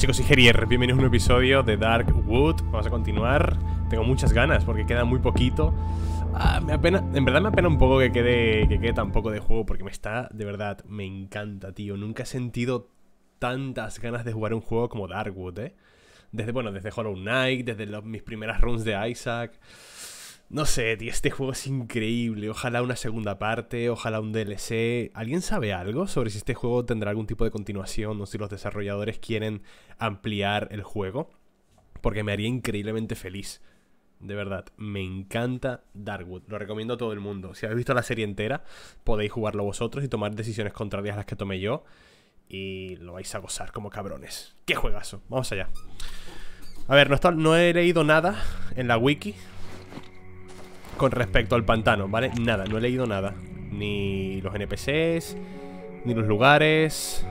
chicos, soy GERIER, bienvenidos a un episodio de Darkwood. Vamos a continuar. Tengo muchas ganas porque queda muy poquito. Me apena, en verdad me apena un poco que quede tan poco de juego, porque me está, de verdad, me encanta, tío. Nunca he sentido tantas ganas de jugar un juego como Darkwood, Desde Hollow Knight, desde mis primeras runs de Isaac. No sé, tío, este juego es increíble. Ojalá una segunda parte, ojalá un DLC. ¿Alguien sabe algo sobre si este juego tendrá algún tipo de continuación o si los desarrolladores quieren ampliar el juego? Porque me haría increíblemente feliz. De verdad, me encanta Darkwood. Lo recomiendo a todo el mundo. Si habéis visto la serie entera, podéis jugarlo vosotros y tomar decisiones contrarias a las que tomé yo. Y lo vais a gozar como cabrones. ¡Qué juegazo! Vamos allá. A ver, no he leído nada en la wiki con respecto al pantano, ¿vale? Nada, no he leído nada. Ni los NPCs, ni los lugares,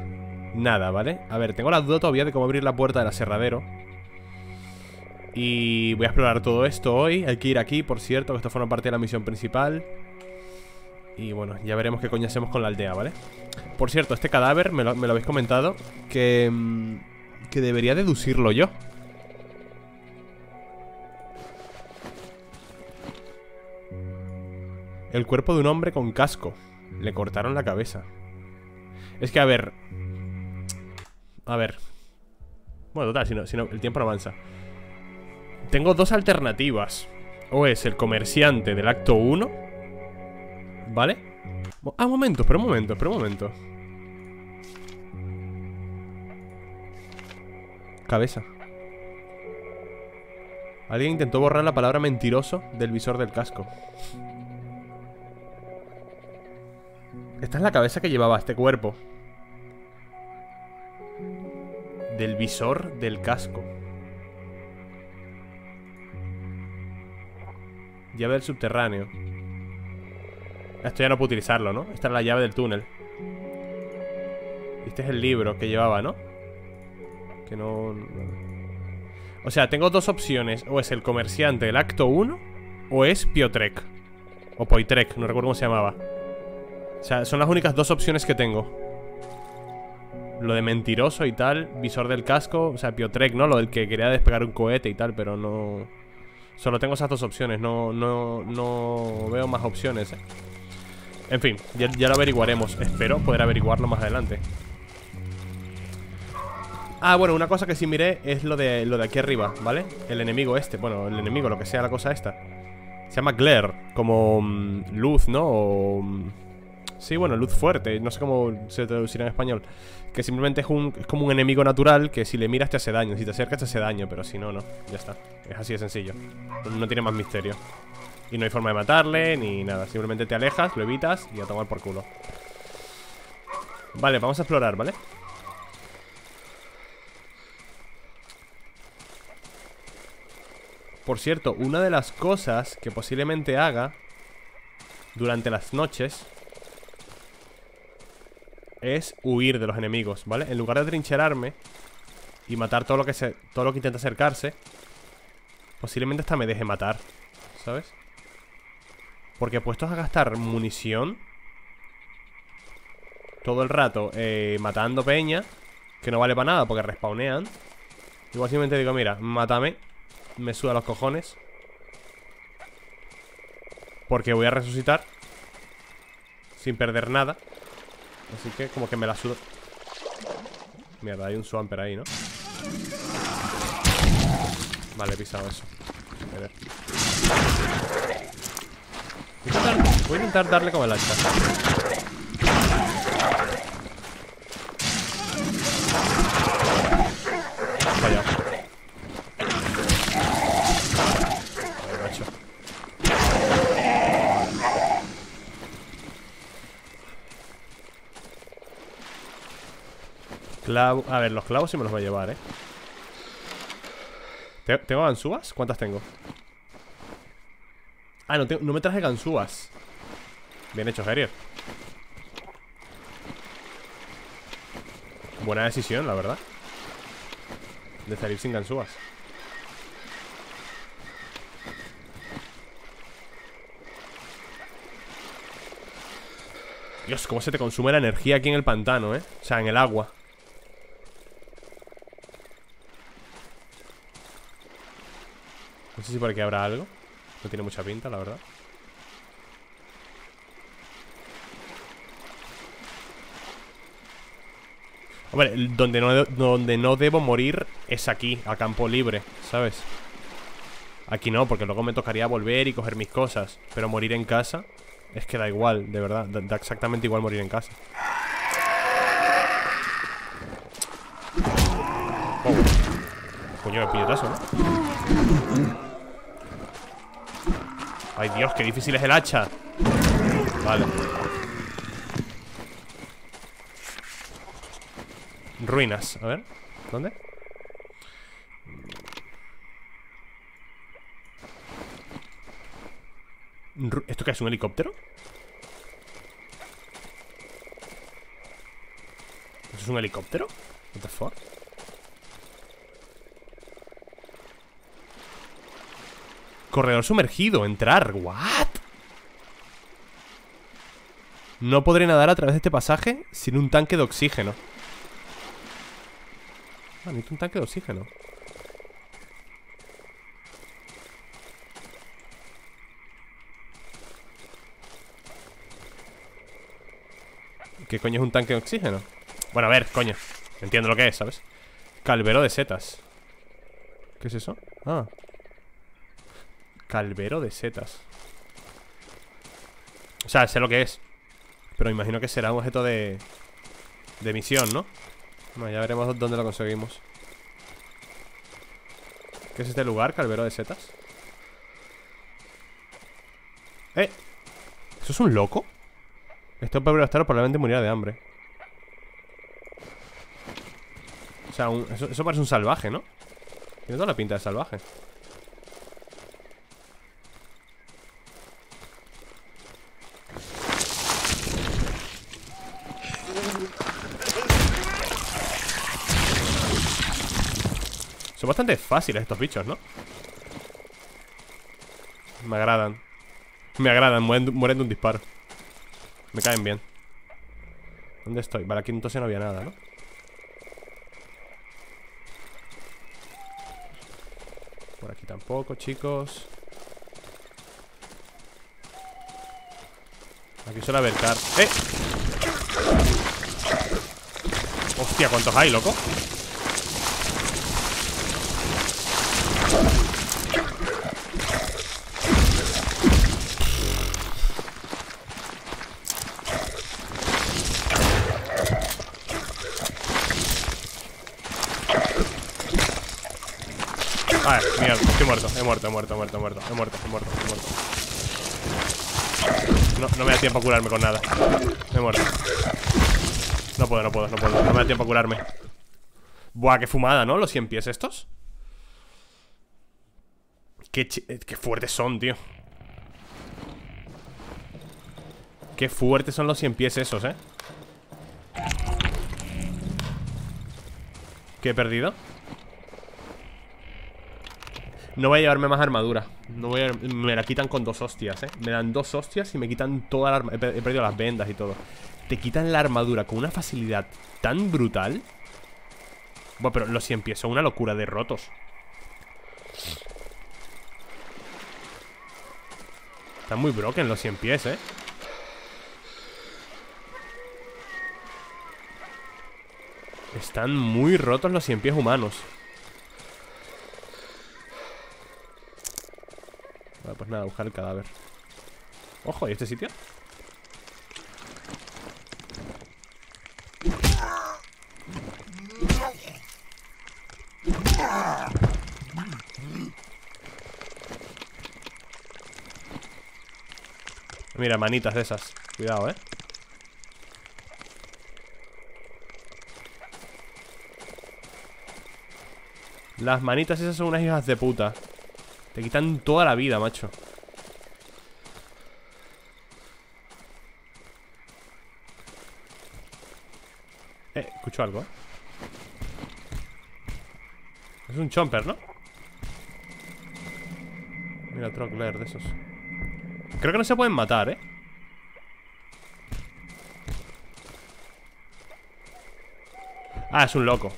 nada, ¿vale? A ver, tengo la duda todavía de cómo abrir la puerta del aserradero. Y voy a explorar todo esto hoy. Hay que ir aquí, por cierto, que esto forma parte de la misión principal. Y bueno, ya veremos qué coño hacemos con la aldea, ¿vale? Por cierto, este cadáver, me lo habéis comentado, que debería deducirlo yo. El cuerpo de un hombre con casco. Le cortaron la cabeza. Es que, a ver. Bueno, total, si no el tiempo no avanza. Tengo dos alternativas. O es el comerciante del acto 1, ¿vale? Ah, un momento, espera un momento. Cabeza. Alguien intentó borrar la palabra mentiroso del visor del casco. Esta es la cabeza que llevaba este cuerpo. Del visor del casco. Llave del subterráneo. Esto ya no puedo utilizarlo, ¿no? Esta es la llave del túnel. Este es el libro que llevaba, ¿no? Que no... O sea, tengo dos opciones. O es el comerciante del acto 1, o es Piotrek. O Piotrek, no recuerdo cómo se llamaba. O sea, son las únicas dos opciones que tengo. Lo de mentiroso y tal, visor del casco. O sea, Piotrek, ¿no? Lo del que quería despegar un cohete y tal, pero no... Solo tengo esas dos opciones, no veo más opciones, En fin, ya lo averiguaremos. Espero poder averiguarlo más adelante. Ah, bueno, una cosa que sí miré es lo de aquí arriba, ¿vale? El enemigo este, bueno, el enemigo, lo que sea la cosa esta. Se llama Glare, como luz, ¿no? O... Sí, bueno, luz fuerte, no sé cómo se traducirá en español. Que simplemente es como un enemigo natural que si le miras te hace daño, si te acercas te hace daño, pero si no, no, ya está. Es así de sencillo, no tiene más misterio. Y no hay forma de matarle, ni nada, simplemente te alejas, lo evitas y a tomar por culo. Vale, vamos a explorar, ¿vale? Por cierto, una de las cosas que posiblemente haga durante las noches es huir de los enemigos, ¿vale? En lugar de trincherarme y matar todo lo que intenta acercarse, posiblemente hasta me deje matar, ¿sabes? Porque puestos a gastar munición todo el rato matando peña, que no vale para nada porque respawnean, igual simplemente digo, mira, mátame, me suda los cojones, porque voy a resucitar sin perder nada. Así que como que me la sudo. Mierda, hay un swamper ahí, ¿no? Vale, he pisado eso. A ver. Voy a intentar darle con el hacha. Fallado. Vale, macho. A ver, los clavos sí me los va a llevar, ¿Tengo ganzúas? ¿Cuántas tengo? Ah, no me traje ganzúas. Bien hecho, Gerier. Buena decisión, la verdad, de salir sin ganzúas. Dios, cómo se te consume la energía aquí en el pantano, O sea, en el agua. sé si por aquí habrá algo. No tiene mucha pinta, la verdad. Hombre, donde no debo morir es aquí, a campo libre, ¿sabes? Aquí no, porque luego me tocaría volver y coger mis cosas. Pero morir en casa es que da igual, de verdad. Da exactamente igual morir en casa. Oh. Coño, qué piñetazo, ¿no? Ay, Dios, qué difícil es el hacha. Vale. Ruinas, a ver, ¿dónde? ¿Esto qué es? ¿Un helicóptero? ¿Esto es un helicóptero? What the fuck? Corredor sumergido, entrar, what? No podré nadar a través de este pasaje sin un tanque de oxígeno. Ah, necesito un tanque de oxígeno. ¿Qué coño es un tanque de oxígeno? Bueno, a ver, coño. Entiendo lo que es, ¿sabes? Calvero de setas. ¿Qué es eso? Ah. Calvero de setas. O sea, sé lo que es. Pero me imagino que será un objeto de misión, ¿no? Bueno, ya veremos dónde lo conseguimos. ¿Qué es este lugar? Calvero de setas. ¡Eh! ¿Eso es un loco? Este pobre bastardo probablemente muriera de hambre. O sea, eso parece un salvaje, ¿no? Tiene toda la pinta de salvaje. Son bastante fáciles estos bichos, ¿no? Me agradan. Me agradan, mueren de un disparo. Me caen bien. ¿Dónde estoy? Vale, aquí entonces no había nada, ¿no? Por aquí tampoco, chicos. Aquí suele haber car. ¡Eh! Hostia, ¿cuántos hay, loco? Ah, mira, estoy muerto, he muerto. No me da tiempo a curarme con nada. He muerto. No puedo, no me da tiempo a curarme. Buah, qué fumada, ¿no? Los 100 pies estos. Qué fuertes son, tío. Qué fuertes son los 100 pies esos, ¿eh? ¿Qué he perdido? No voy a llevarme más armadura. Me la quitan con 2 hostias, ¿eh? Me dan 2 hostias y me quitan toda la armadura. He perdido las vendas y todo. Te quitan la armadura con una facilidad tan brutal. Bueno, pero los 100 pies son una locura de rotos. Están muy broken los 100 pies, ¿eh? Están muy rotos los 100 pies humanos. Vale, pues nada, buscar el cadáver. Ojo, ¿y este sitio? Mira, manitas de esas. Cuidado, ¿eh? Las manitas esas son unas hijas de puta. Te quitan toda la vida, macho. Escucho algo, ¿eh? Es un chomper, ¿no? Mira, otro Glare de esos. Creo que no se pueden matar, ¿eh? Ah, es un loco.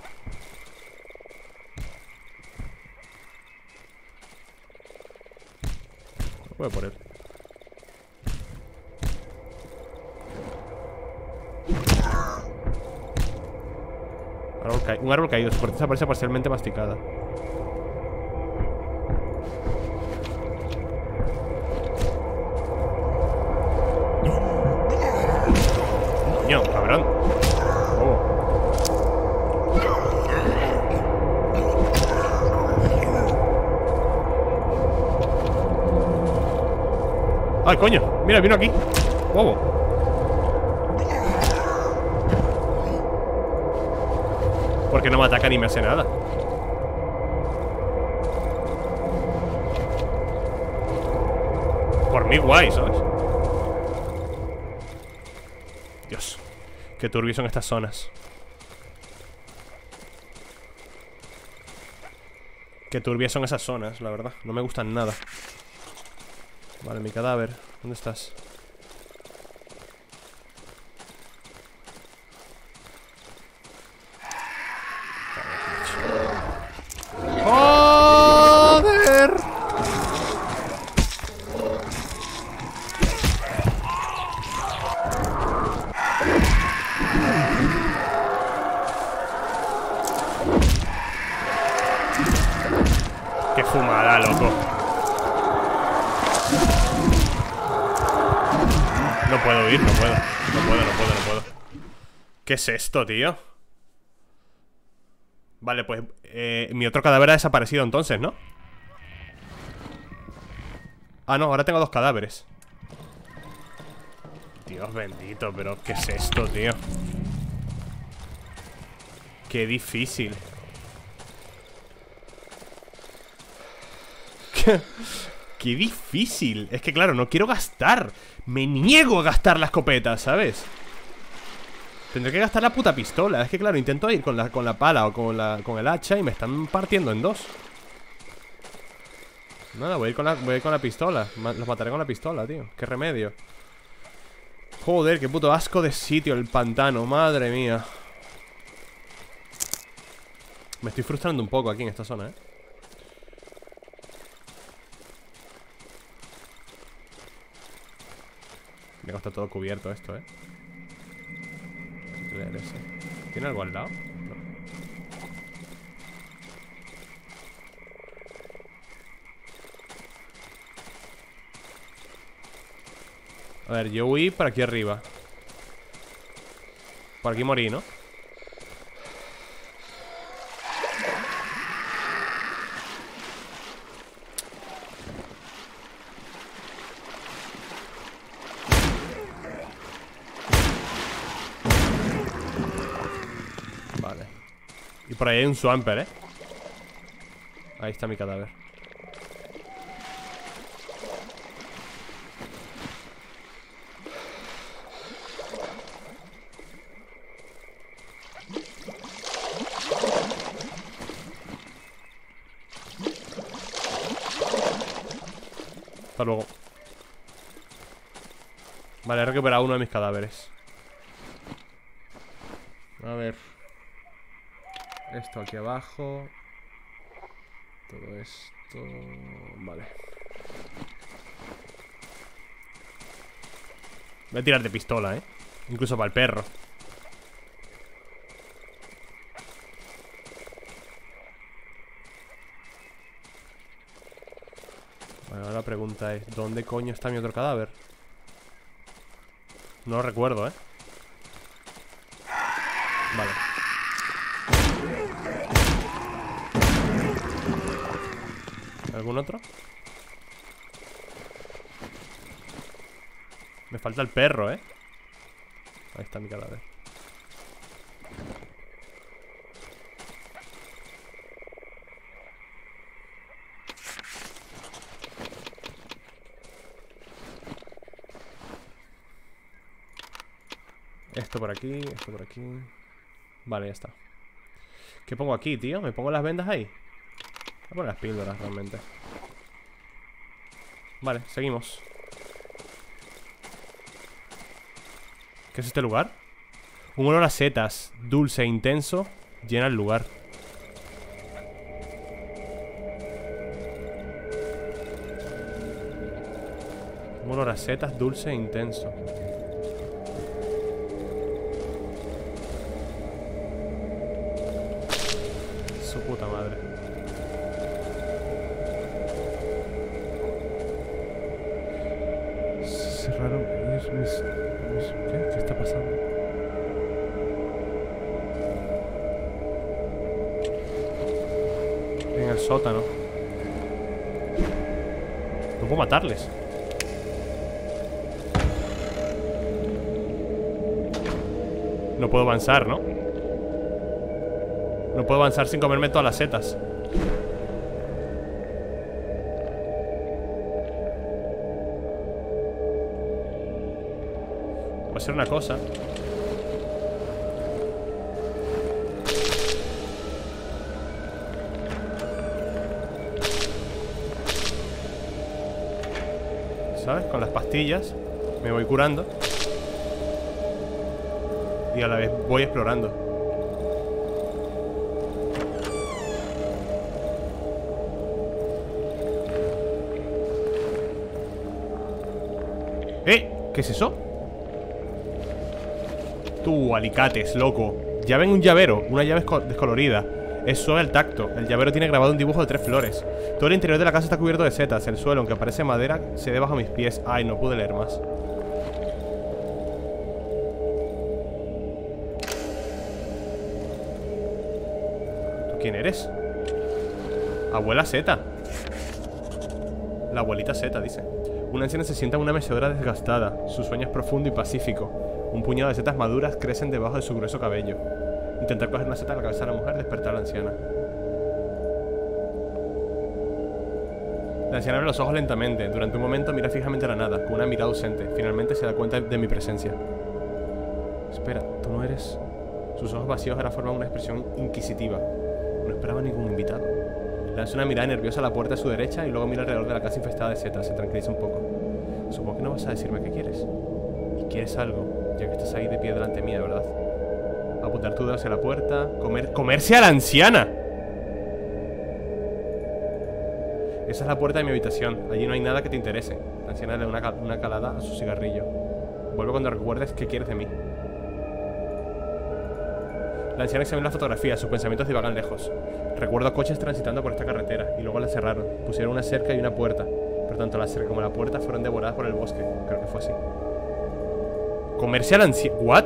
Voy por él. Un árbol caído. Su corteza parece parcialmente masticada. Coño, cabrón. Oh. Ay, coño. Mira, vino aquí. Bobo. Oh. Porque no me ataca ni me hace nada. Por mí guay, ¿sabes? Dios, qué turbio son estas zonas. Qué turbias son esas zonas, la verdad. No me gustan nada. Vale, mi cadáver, ¿dónde estás? ¿Qué es esto, tío? Vale, pues mi otro cadáver ha desaparecido entonces, ¿no? Ah, no, ahora tengo dos cadáveres. Dios bendito, pero ¿qué es esto, tío? Qué difícil. Qué difícil. Es que claro, no quiero gastar. Me niego a gastar la escopeta, ¿sabes? Tendré que gastar la puta pistola. Es que claro, intento ir con la pala o con el hacha y me están partiendo en dos. Nada, voy a ir con la pistola. Los mataré con la pistola, tío. Qué remedio. Joder, qué puto asco de sitio el pantano. Madre mía. Me estoy frustrando un poco aquí en esta zona, ¿eh? Mira, está todo cubierto esto, ¿eh? ¿Tiene algo al lado? No. A ver, yo huí para aquí arriba. Por aquí morí, ¿no? Por ahí hay un swamper, ¿eh? Ahí está mi cadáver. Hasta luego. Vale, he recuperado uno de mis cadáveres. A ver. Esto aquí abajo. Todo esto. Vale. Voy a tirar de pistola, ¿eh? Incluso para el perro. Bueno, ahora la pregunta es, ¿dónde coño está mi otro cadáver? No lo recuerdo, ¿eh? Vale. ¿Algún otro? Me falta el perro, ¿eh? Ahí está mi cadáver. Esto por aquí, esto por aquí. Vale, ya está. ¿Qué pongo aquí, tío? ¿Me pongo las vendas ahí? Voy a poner las píldoras realmente. Vale, seguimos. ¿Qué es este lugar? Un olor a setas, dulce e intenso, llena el lugar. Un olor a setas dulce e intenso. Su puta madre. Cerraron mis... ¿Qué está pasando? En el sótano. No puedo matarles. No puedo avanzar, ¿no? No puedo avanzar sin comerme todas las setas. Va a ser una cosa. ¿Sabes? Con las pastillas me voy curando y a la vez voy explorando. ¿Qué es eso? Tú, alicates, loco. Llave en un llavero, una llave descolorida. Es suave al tacto, el llavero tiene grabado un dibujo de 3 flores. Todo el interior de la casa está cubierto de setas. El suelo, aunque parece madera, se ve bajo mis pies. Ay, no pude leer más. ¿Tú quién eres? Abuela Z. La abuelita Z, dice. Una anciana se sienta en una mecedora desgastada. Su sueño es profundo y pacífico. Un puñado de setas maduras crecen debajo de su grueso cabello. Intentar coger una seta a la cabeza de la mujer despertar a la anciana. La anciana abre los ojos lentamente. Durante un momento mira fijamente a la nada, con una mirada ausente. Finalmente se da cuenta de mi presencia. Espera, ¿tú no eres...? Sus ojos vacíos ahora forman una expresión inquisitiva. No esperaba ningún invitado. Lanza una mirada nerviosa a la puerta de su derecha y luego mira alrededor de la casa infestada de setas. Se tranquiliza un poco. Supongo que no vas a decirme qué quieres. Y quieres algo, ya que estás ahí de pie delante mía, ¿verdad? Apuntar tu dedo hacia la puerta. ¡Comerse a la anciana! Esa es la puerta de mi habitación. Allí no hay nada que te interese. La anciana le da una calada a su cigarrillo. Vuelve cuando recuerdes qué quieres de mí. La anciana examina la fotografía, sus pensamientos divagan lejos. Recuerdo coches transitando por esta carretera, y luego la cerraron. Pusieron una cerca y una puerta, pero tanto la cerca como la puerta fueron devoradas por el bosque. Creo que fue así. ¿Comerse a la anciana? ¿What?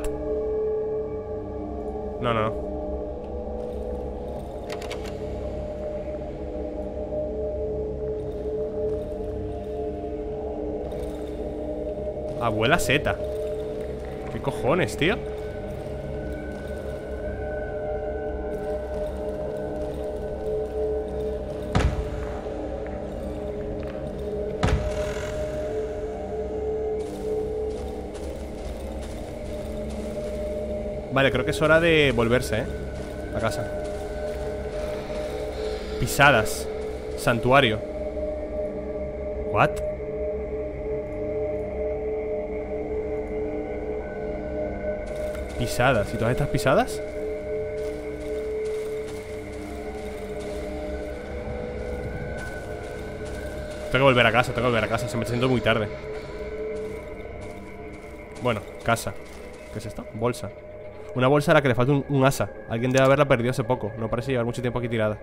No, no, no. Abuela Z. ¿Qué cojones, tío? Vale, creo que es hora de volverse, a casa. Pisadas. Santuario. ¿What? Pisadas. ¿Y todas estas pisadas? Tengo que volver a casa, se me está haciendo muy tarde. Bueno, casa. ¿Qué es esto? Bolsa. Una bolsa a la que le falta un asa. Alguien debe haberla perdido hace poco. No parece llevar mucho tiempo aquí tirada.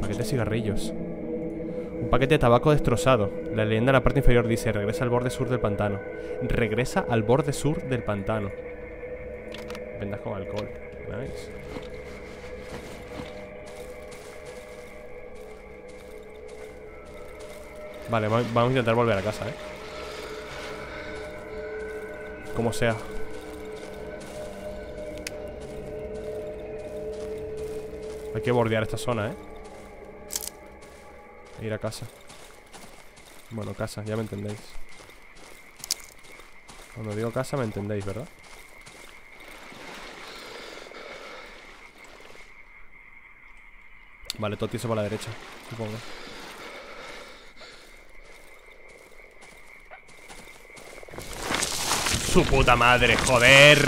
Paquete de cigarrillos. Un paquete de tabaco destrozado. La leyenda en la parte inferior dice: regresa al borde sur del pantano. Regresa al borde sur del pantano. Vendas con alcohol. Nice. Vale, vamos a intentar volver a casa, como sea. Hay que bordear esta zona, e ir a casa. Bueno, casa, ya me entendéis. Cuando digo casa me entendéis, ¿verdad? Vale, todo eso para la derecha, supongo. ¡Su puta madre, joder!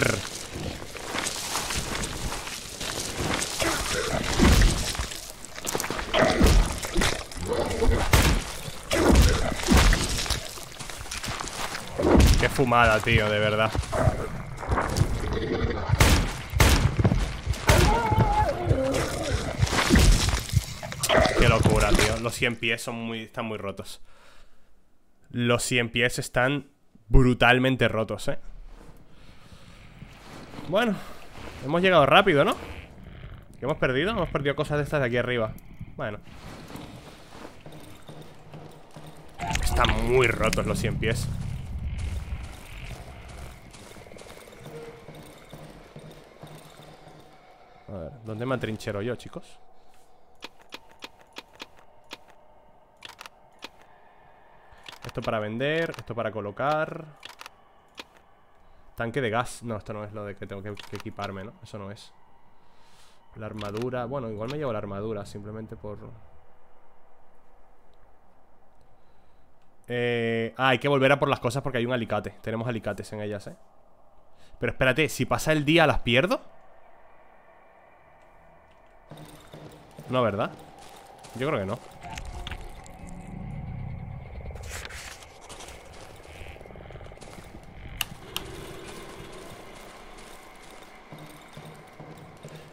Qué fumada, tío, de verdad. Qué locura, tío. Los 100 pies son están muy rotos. Los 100 pies están brutalmente rotos, eh. Bueno, hemos llegado rápido, ¿no? ¿Qué hemos perdido? Hemos perdido cosas de estas de aquí arriba. Bueno. Están muy rotos los 100 pies. A ver, ¿dónde me atrinchero yo, chicos? Esto para vender, esto para colocar. Tanque de gas. No, esto no es lo de que tengo que equiparme, ¿no? Eso no es. La armadura. Bueno, igual me llevo la armadura, simplemente por... hay que volver a por las cosas porque hay un alicate. Tenemos alicates en ellas, ¿eh? Pero espérate, si pasa el día, ¿las pierdo? No, ¿verdad? Yo creo que no.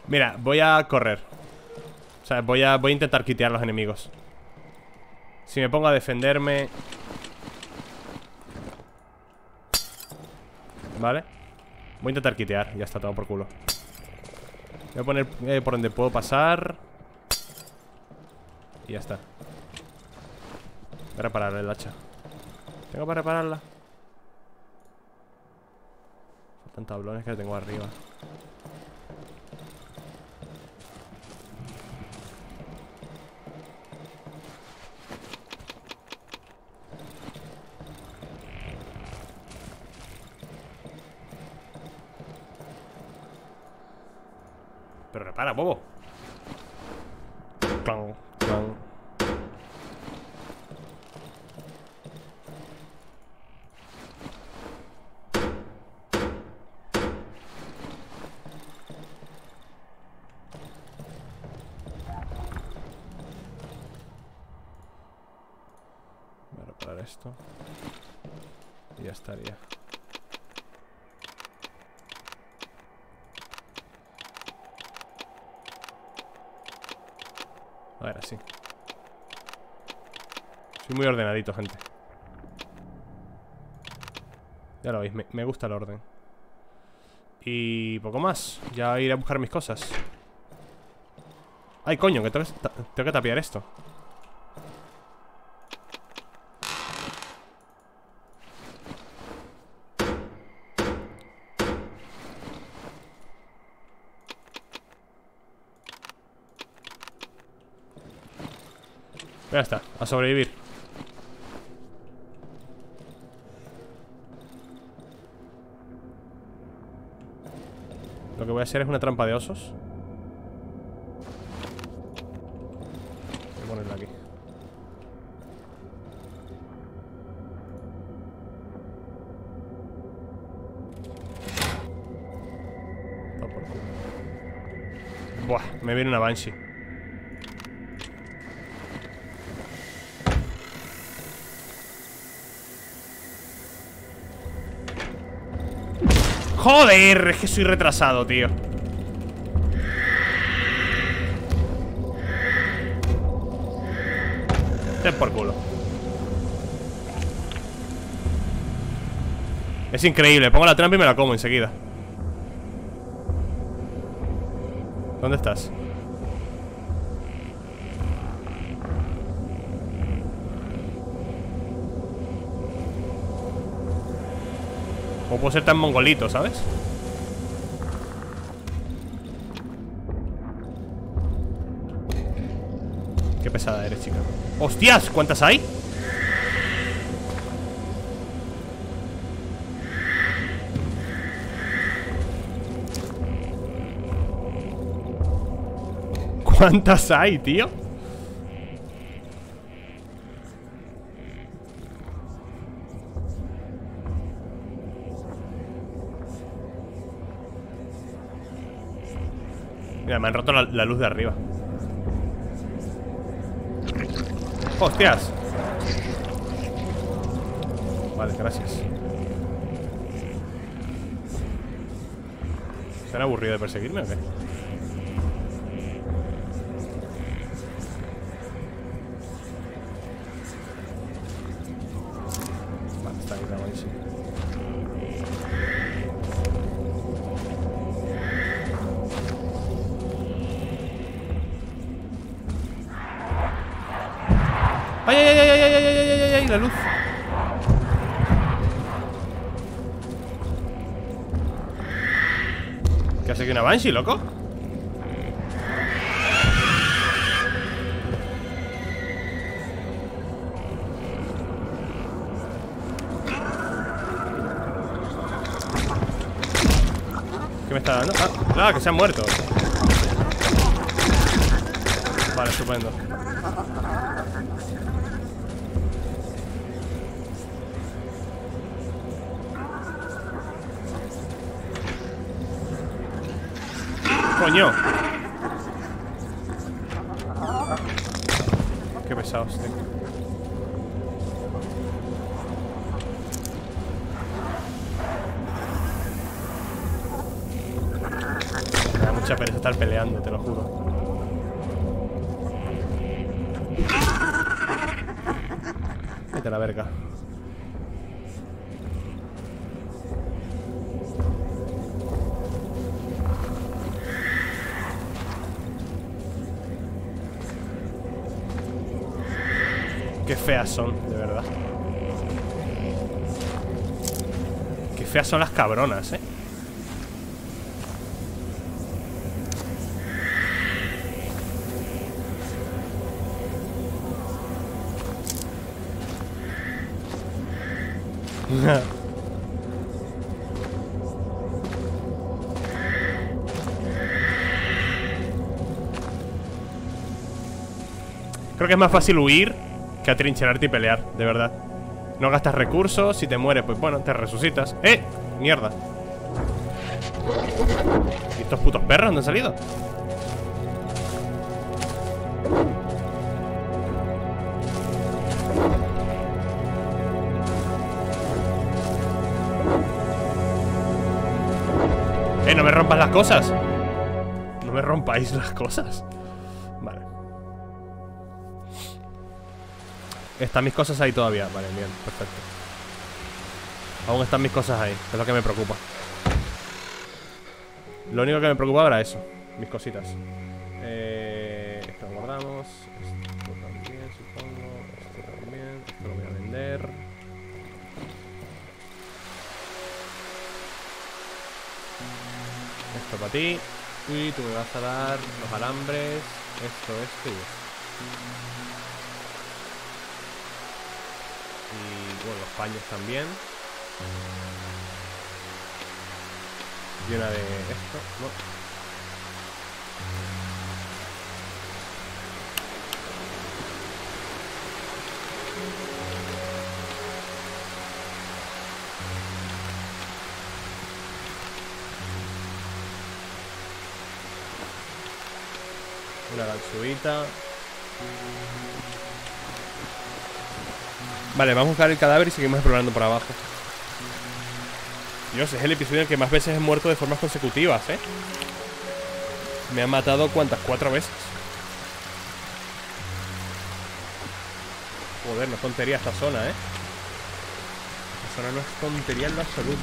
Mira, voy a correr. O sea, voy a intentar quitear a los enemigos. Si me pongo a defenderme... Vale. Voy a intentar quitear, ya está, todo por culo. Voy a poner por donde puedo pasar. Y ya está. Voy a reparar el hacha. Tengo para repararla. Faltan tablones que tengo arriba. Pero repara, bobo. Clang, clang. Voy a reparar esto. Y ya estaría. A ver, así. Soy muy ordenadito, gente. Ya lo veis, me gusta el orden. Y poco más. Ya iré a buscar mis cosas. Ay, coño, que tengo que tapiar esto. Ya está, a sobrevivir. Lo que voy a hacer es una trampa de osos. Voy a ponerla aquí. Buah, me viene una Banshee. Joder, es que soy retrasado, tío. Ten por culo. Es increíble, pongo la trampa y me la como enseguida. ¿Dónde estás? O puedo ser tan mongolito, ¿sabes? Qué pesada eres, chica. ¡Hostias! ¿Cuántas hay? ¿Cuántas hay, tío? Mira, me han roto la luz de arriba. ¡Hostias! Vale, gracias. ¿Están aburridos de perseguirme o qué? Vale, está aquí, está buenísimo. ¡Ay, ay, ay, ay, ay, ay, ay, ay, ay! La luz. ¿Qué hace aquí una Banshee, loco? ¿Qué me está dando? Ah, que se han muerto. Vale, estupendo. Coño. Qué pesado este. Me da mucha pereza estar peleando, te lo juro. Vete a la verga. Qué feas son, de verdad. Qué feas son las cabronas, eh. Creo que es más fácil huir que atrincherarte y pelear, de verdad. No gastas recursos, si te mueres, pues bueno, te resucitas. ¡Eh! ¡Mierda! ¿Y estos putos perros dónde han salido? ¡Eh! ¡No me rompas las cosas! No me rompáis las cosas. Están mis cosas ahí todavía. Vale, bien, perfecto. Aún están mis cosas ahí. Es lo que me preocupa. Lo único que me preocupaba era eso. Mis cositas. Esto lo guardamos. Esto también, supongo. Esto también. Esto lo voy a vender. Esto para ti. Y tú me vas a dar los alambres. Esto y esto. Y bueno, los paños también. Y una de esto, ¿no? Una ganzuita. Vale, vamos a buscar el cadáver y seguimos explorando por abajo. Dios, es el episodio en el que más veces he muerto de formas consecutivas, ¿eh? Me han matado, ¿cuántas? 4 veces. Joder, no es tontería esta zona, ¿eh? Esta zona no es tontería en lo absoluto.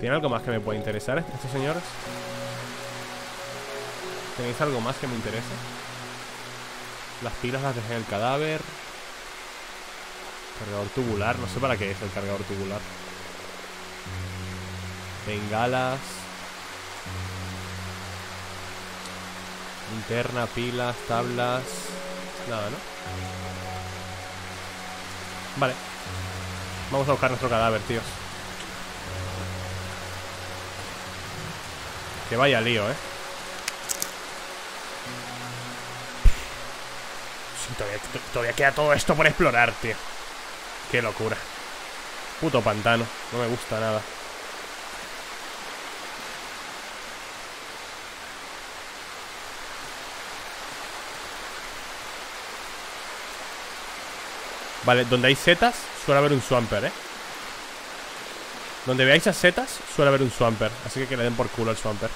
¿Tiene algo más que me pueda interesar estos señores? ¿Tenéis algo más que me interese? Las pilas las dejé en el cadáver. Cargador tubular. No sé para qué es el cargador tubular. Bengalas. Linterna, pilas, tablas. Nada, ¿no? Vale. Vamos a buscar nuestro cadáver, tíos. Que vaya lío, ¿eh? Sí, todavía queda todo esto por explorar, tío. Qué locura. Puto pantano. No me gusta nada. Vale, donde hay setas suele haber un Swampert, ¿eh? Donde veáis las setas suele haber un Swampert. Así que le den por culo al Swampert.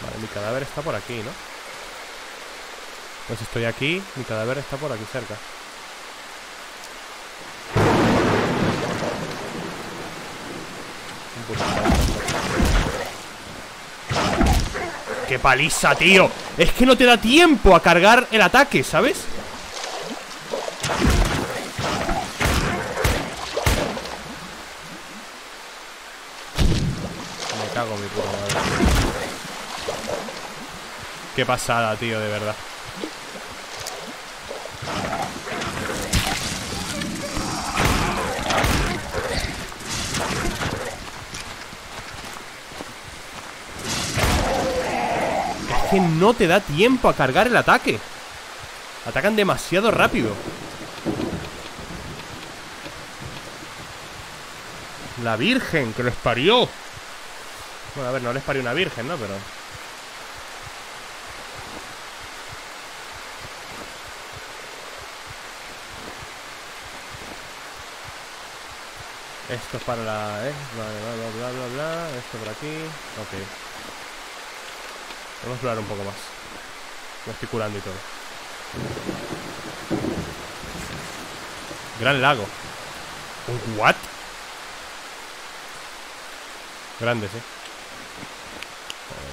Vale, mi cadáver está por aquí, ¿no? Pues estoy aquí, mi cadáver está por aquí cerca. ¡Qué paliza, tío! Es que no te da tiempo a cargar el ataque, ¿sabes? Me cago en mi puta madre. Qué pasada, tío, de verdad. Que no te da tiempo a cargar el ataque. Atacan demasiado rápido. La virgen, que les parió. Bueno, a ver, no les parió una virgen, ¿no? Pero... esto es para la... bla, bla, bla, bla, bla. Esto por aquí. Ok. Vamos a explorar un poco más. Me estoy curando y todo. Gran lago. ¿Un what? Grande, sí.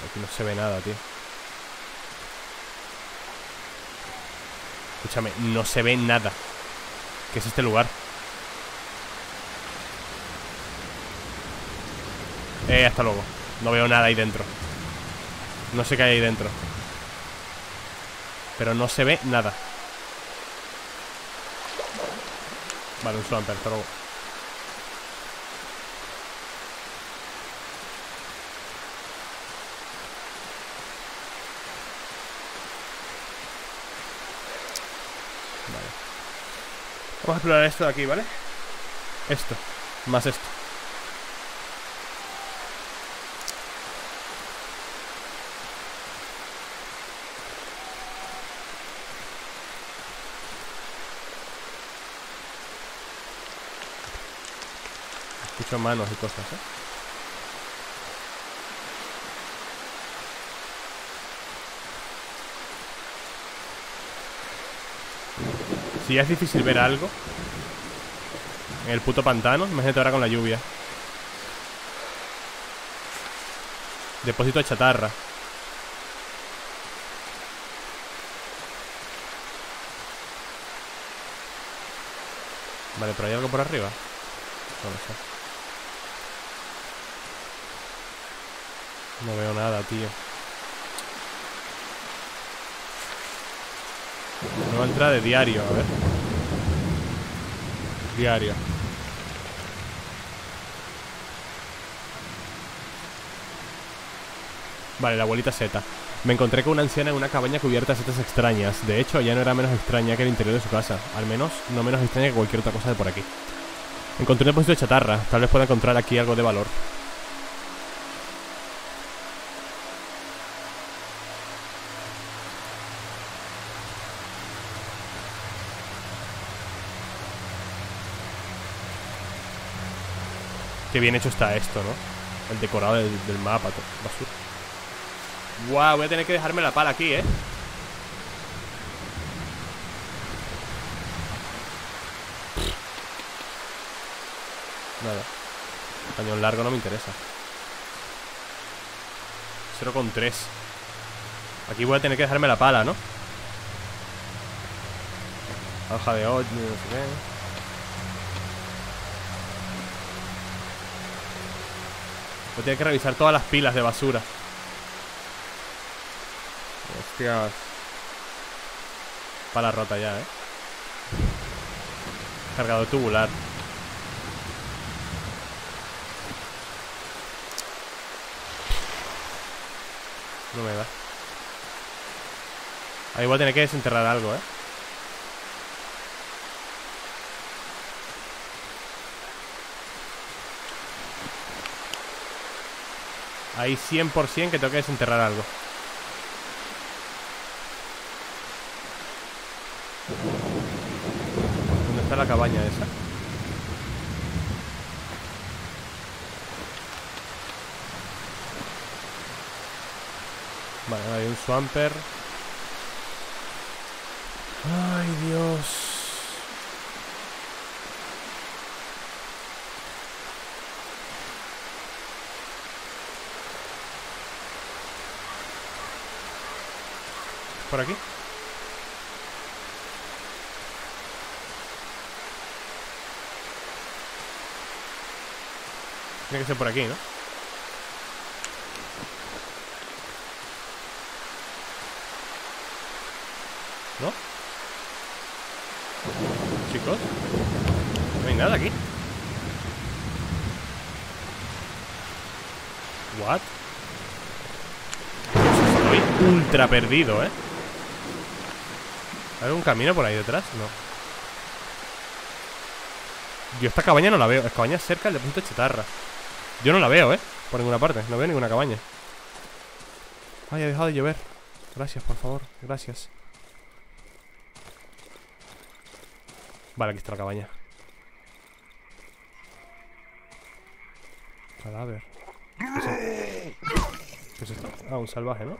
Aquí no se ve nada, tío. Escúchame, no se ve nada. ¿Qué es este lugar? Hasta luego. No veo nada ahí dentro. No sé qué hay ahí dentro. Pero no se ve nada. Vale, un Swampert, pero... vale. Vamos a explorar esto de aquí, ¿vale? Esto. Más esto. Manos y cosas, ¿eh? Si ya es difícil ver algo en el puto pantano, imagínate ahora con la lluvia. Depósito de chatarra. Vale, pero hay algo por arriba. No lo sé. No veo nada, tío. Nueva entrada de diario, a ver. Diario. Vale, la abuelita Z. Me encontré con una anciana en una cabaña cubierta de setas extrañas. De hecho, ella no era menos extraña que el interior de su casa. Al menos, no menos extraña que cualquier otra cosa de por aquí. Encontré un depósito de chatarra. Tal vez pueda encontrar aquí algo de valor. Qué bien hecho está esto, ¿no? El decorado del mapa, basura. Guau, voy a tener que dejarme la pala aquí, ¿eh? Nada. Cañón largo no me interesa. 0,3. Aquí voy a tener que dejarme la pala, ¿no? La hoja de 8, no sé qué. Voy a tener que revisar todas las pilas de basura. Hostias. Pala rota ya, ¿eh? Cargador tubular. No me da. Ahí voy a tener que desenterrar algo, ¿eh? Ahí 100% que tengo que desenterrar algo. ¿Dónde está la cabaña esa? Vale, hay un swamper. Ay, Dios. ¿Por aquí? Tiene que ser por aquí, ¿no? ¿No? Chicos, no hay nada aquí. ¿What? Estoy ultra perdido, ¿eh? ¿Hay algún camino por ahí detrás? No. Yo esta cabaña no la veo. Esta cabaña es cerca del depósito de chatarra. Yo no la veo, ¿eh? Por ninguna parte. No veo ninguna cabaña. Ay, ha dejado de llover. Gracias, por favor. Gracias. Vale, aquí está la cabaña. Cadáver. ¿Qué es esto? Ah, un salvaje, ¿no?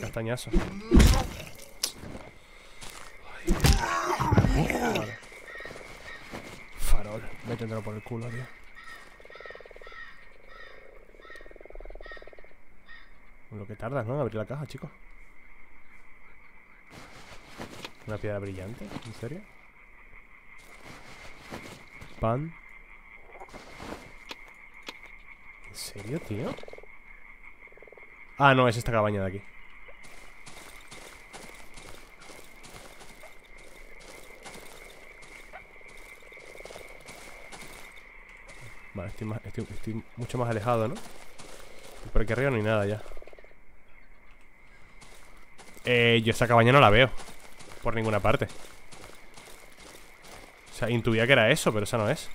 Castañazo. Vale. Farol. Métetelo por el culo, tío. Lo que tardas, ¿no? En abrir la caja, chicos. Una piedra brillante, ¿en serio? Pan. ¿En serio, tío? Ah, no, es esta cabaña de aquí. Vale, estoy mucho más alejado, ¿no? Por aquí arriba no hay nada ya. Yo esa cabaña no la veo por ninguna parte. O sea, intuía que era eso, pero esa no es.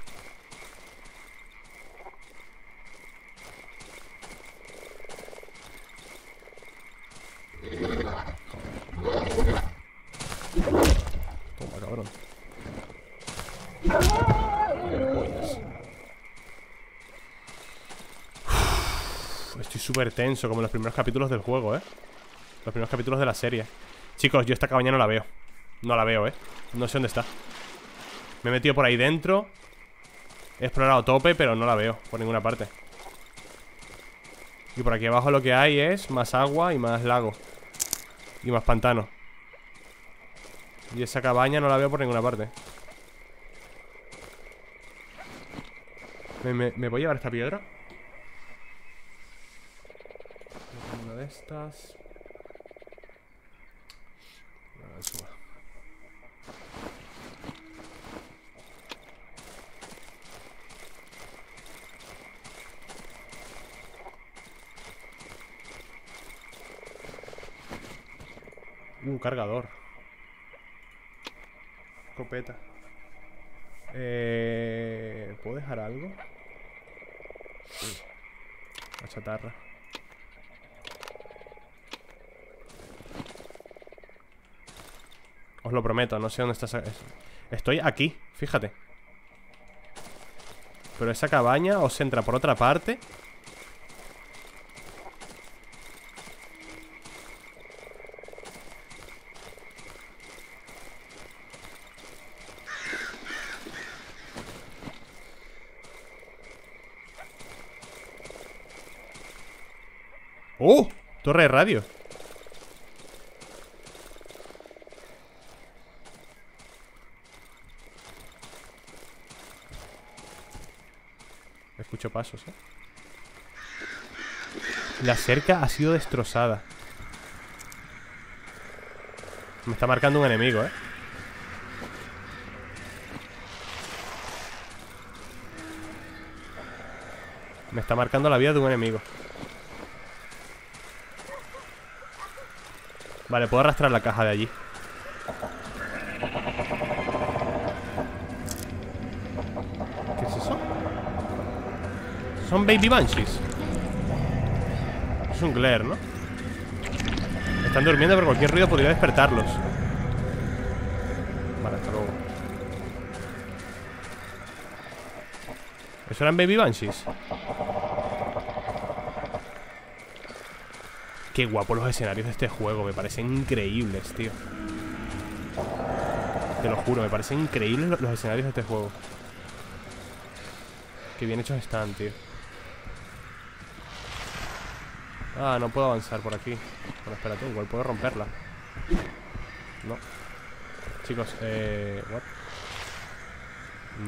Súper tenso, como en los primeros capítulos del juego, ¿eh? Los primeros capítulos de la serie. Chicos, yo esta cabaña no la veo. No la veo, ¿eh? No sé dónde está. Me he metido por ahí dentro. He explorado tope, pero no la veo por ninguna parte. Y por aquí abajo lo que hay es más agua y más lago. Y más pantano. Y esa cabaña no la veo por ninguna parte. ¿Me voy a llevar esta piedra? Estas. Un cargador. Escopeta. ¿Puedo dejar algo? Sí. La chatarra. Os lo prometo, no sé dónde está esa... Estoy aquí, fíjate. Pero esa cabaña os entra por otra parte. ¡Oh! Torre de radio. Escucho pasos, ¿eh? La cerca ha sido destrozada. Me está marcando un enemigo, ¿eh? Me está marcando la vida de un enemigo. Vale, puedo arrastrar la caja de allí. ¿Qué es eso? Son baby banshees. Es un glare, ¿no? Están durmiendo, pero cualquier ruido podría despertarlos. Vale, hasta luego. ¿Eso eran baby banshees? Qué guapos los escenarios de este juego. Me parecen increíbles, tío. Te lo juro, me parecen increíbles los escenarios de este juego. Qué bien hechos están, tío. Ah, no puedo avanzar por aquí. Bueno, espérate, igual puedo romperla. No. Chicos, what?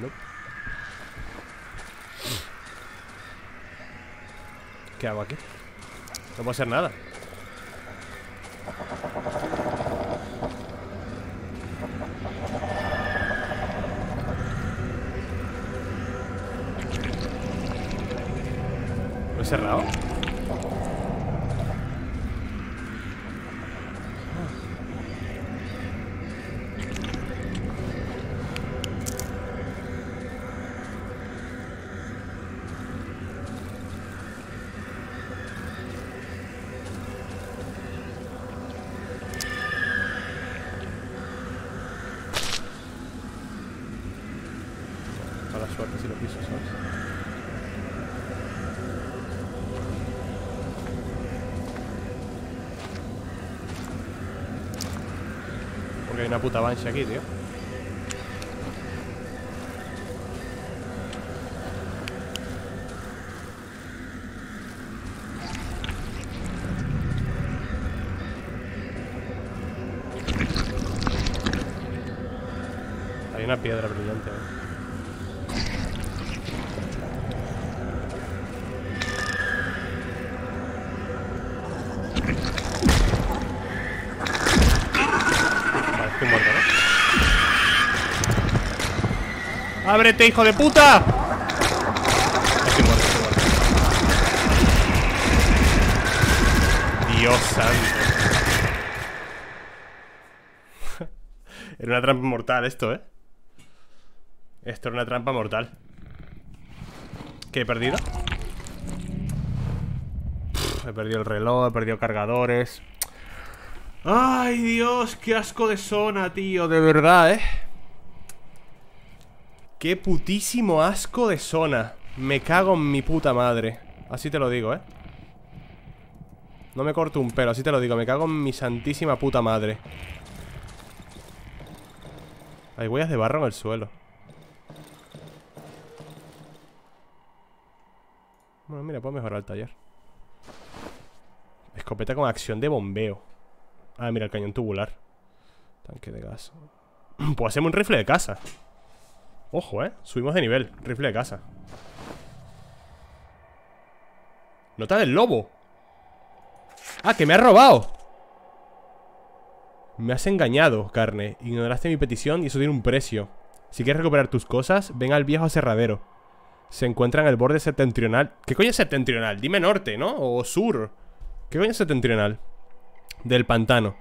Nope. ¿Qué hago aquí? No puedo hacer nada. ¿Lo he cerrado? Porque hay una puta banshee aquí, tío. Hay una piedra brillante, ¿eh? ¡Ábrete, hijo de puta! Estoy muerto, estoy muerto. Dios santo. Era una trampa mortal esto, ¿eh? Esto era una trampa mortal. ¿Qué he perdido? Pff, he perdido el reloj, he perdido cargadores. ¡Ay, Dios! ¡Qué asco de zona, tío! De verdad, ¿eh? ¡Qué putísimo asco de zona! Me cago en mi puta madre. Así te lo digo, ¿eh? No me corto un pelo, así te lo digo. Me cago en mi santísima puta madre. Hay huellas de barro en el suelo. Bueno, mira, puedo mejorar el taller. Escopeta con acción de bombeo. Ah, mira, el cañón tubular. Tanque de gas. Puedo hacerme un rifle de caza. Ojo, subimos de nivel. Rifle de caza. Nota del lobo. Ah, que me has robado. Me has engañado, carne. Ignoraste mi petición y eso tiene un precio. Si quieres recuperar tus cosas, ven al viejo cerradero. Se encuentra en el borde septentrional. ¿Qué coño es septentrional? Dime norte, ¿no? O sur. ¿Qué coño es septentrional? Del pantano.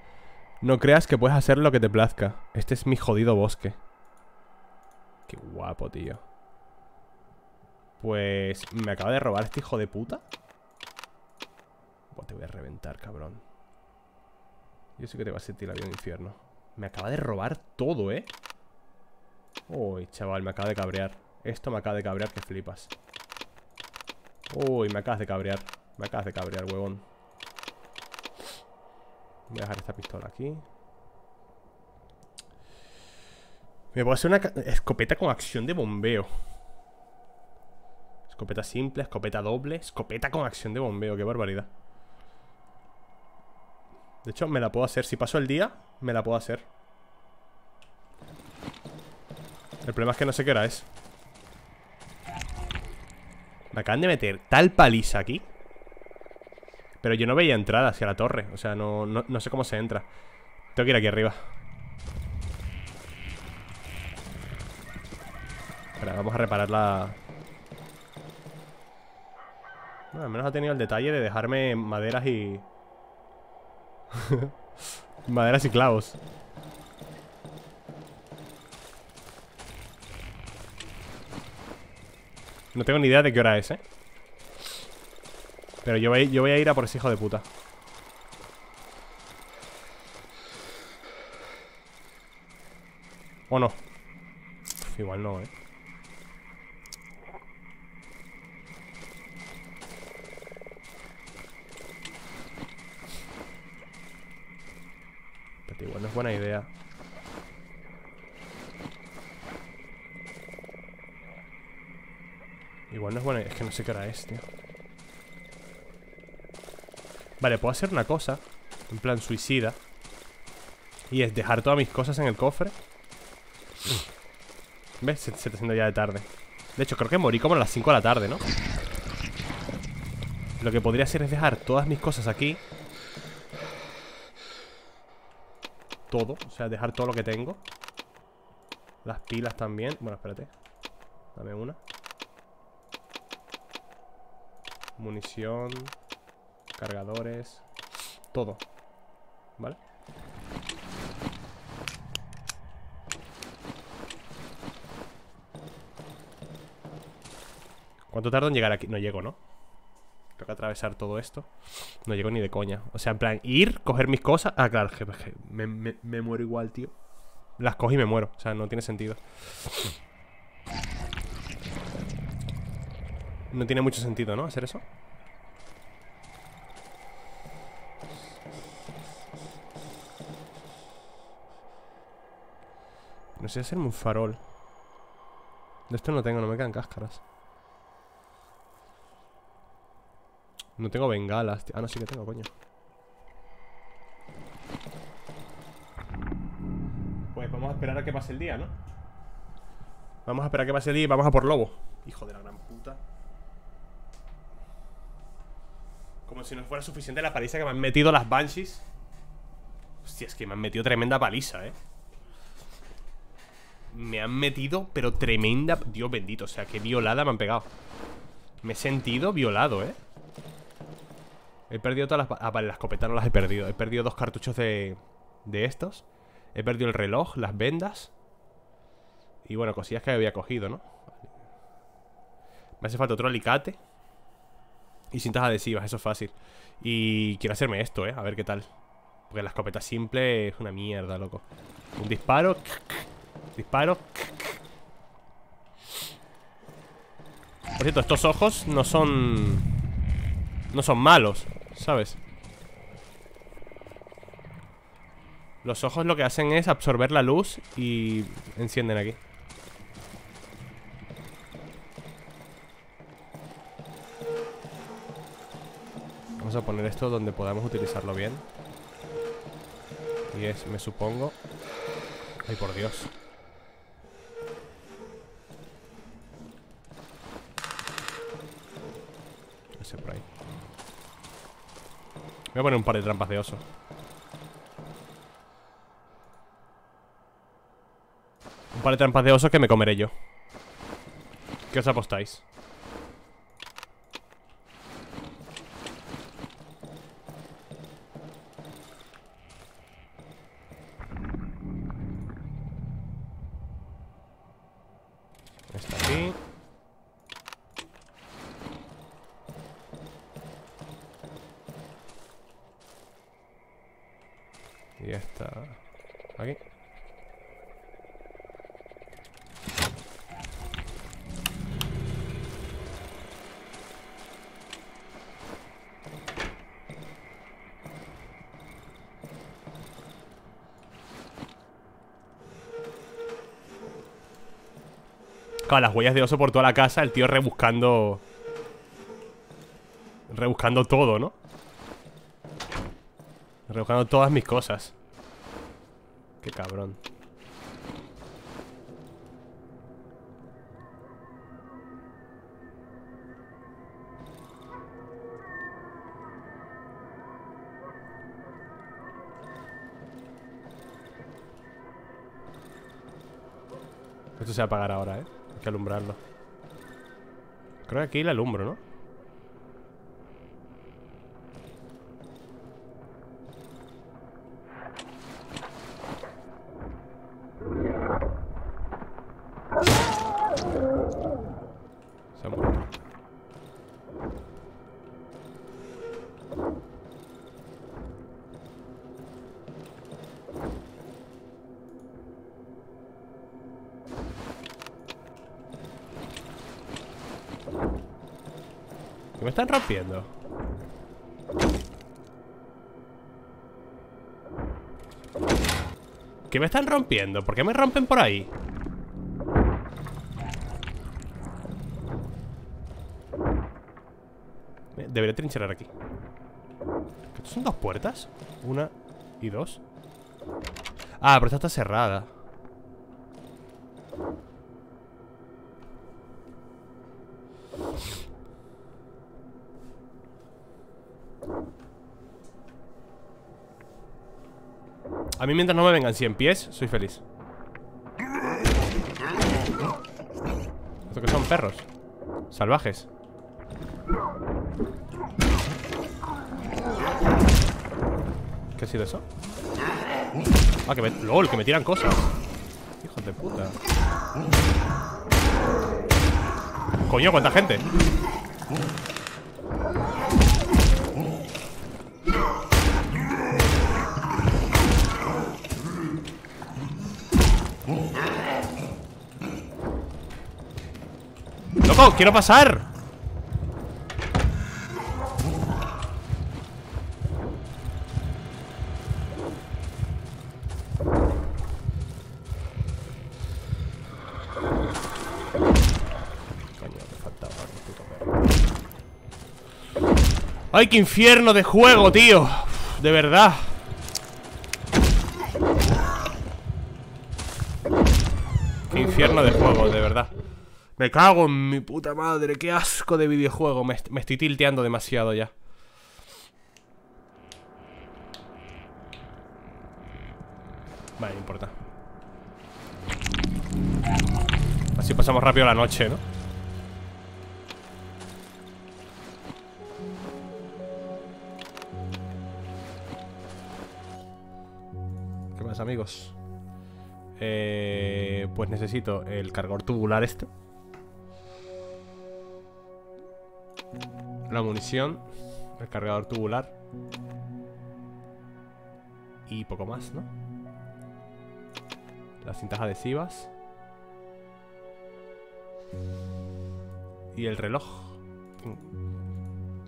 No creas que puedes hacer lo que te plazca. Este es mi jodido bosque. Qué guapo, tío. Pues me acaba de robar este hijo de puta. Te voy a reventar, cabrón. Yo sé que te va a sentir la vida en el infierno. Me acaba de robar todo, ¿eh? Uy, chaval, me acaba de cabrear. Esto me acaba de cabrear que flipas. Uy, me acabas de cabrear. Me acabas de cabrear, huevón. Voy a dejar esta pistola aquí. Me puedo hacer una escopeta con acción de bombeo. Escopeta simple, escopeta doble. Escopeta con acción de bombeo, qué barbaridad. De hecho, me la puedo hacer, si paso el día, me la puedo hacer. El problema es que no sé qué hora es. Me acaban de meter tal paliza aquí. Pero yo no veía entrada hacia la torre. O sea, no sé cómo se entra. Tengo que ir aquí arriba. Espera, vamos a reparar la... Bueno, al menos ha tenido el detalle de dejarme maderas y... maderas y clavos. No tengo ni idea de qué hora es, ¿eh? Pero yo voy a ir a por ese hijo de puta. ¿O no? Igual no, Pero igual no es buena idea. Igual no es buena idea. Es que no sé qué hora es, tío. Vale, puedo hacer una cosa, en plan suicida, y es dejar todas mis cosas en el cofre. ¿Ves? Se está haciendo ya de tarde. De hecho, creo que morí como a las 5 de la tarde, ¿no? Lo que podría hacer es dejar todas mis cosas aquí. Todo, o sea, dejar todo lo que tengo. Las pilas también. Bueno, espérate. Dame una. Munición. Cargadores. Todo. ¿Vale? ¿Cuánto tardo en llegar aquí? No llego, ¿no? Tengo que atravesar todo esto. No llego ni de coña. O sea, en plan, ir, coger mis cosas. Ah, claro, que me muero igual, tío. Las cojo y me muero. O sea, no tiene sentido. No tiene mucho sentido, ¿no? Hacer eso. No sé hacerme un farol. De esto no tengo, no me quedan cáscaras. No tengo bengalas, tío. Ah, no, sí que tengo, coño. Pues vamos a esperar a que pase el día, ¿no? Vamos a esperar a que pase el día y vamos a por lobo. Hijo de la gran puta. Como si no fuera suficiente la paliza que me han metido las banshees. Hostia, es que me han metido tremenda paliza, Me han metido, pero tremenda. Dios bendito, o sea, qué violada me han pegado. Me he sentido violado, He perdido todas las... Ah, vale, las escopetas no las he perdido. He perdido 2 cartuchos de estos. He perdido el reloj, las vendas. Y bueno, cosillas que había cogido, ¿no? Vale. Me hace falta otro alicate. Y cintas adhesivas, eso es fácil. Y quiero hacerme esto, a ver qué tal. Porque la escopeta simple es una mierda, loco. Un disparo. Disparo. Por cierto, estos ojos no son... No son malos, ¿sabes? Los ojos lo que hacen es absorber la luz y encienden aquí. Vamos a poner esto donde podamos utilizarlo bien. Y es, me supongo... Ay, por Dios. Ese por ahí. Voy a poner un par de trampas de oso. Un par de trampas de oso que me comeré yo. ¿Qué os apostáis? Está aquí. Y esta... Aquí. Claro, las huellas de oso por toda la casa. El tío rebuscando... Rebuscando todo, ¿no? Rebuscando todas mis cosas. Qué cabrón. Esto se va a apagar ahora, Hay que alumbrarlo. Creo que aquí la alumbro, ¿no? Que me están rompiendo. Que me están rompiendo. ¿Por qué me rompen por ahí? Debería trincherar aquí. ¿Estos son dos puertas? Una y dos. Ah, pero esta está cerrada. A mí mientras no me vengan 100 pies, soy feliz. Esto que son perros salvajes. ¿Qué ha sido eso? Ah, que me... ¡Lol! Que me tiran cosas. Hijos de puta. Coño, cuánta gente. ¡Loco! ¡Quiero pasar! ¡Ay, qué infierno de juego, tío! De verdad. ¡Qué infierno de juego, de verdad! Me cago en mi puta madre. ¡Qué asco de videojuego! Me estoy tilteando demasiado ya. Vale, no importa. Así pasamos rápido la noche, ¿no? Amigos, pues necesito el cargador tubular este, la munición, el cargador tubular y poco más, ¿no? Las cintas adhesivas y el reloj.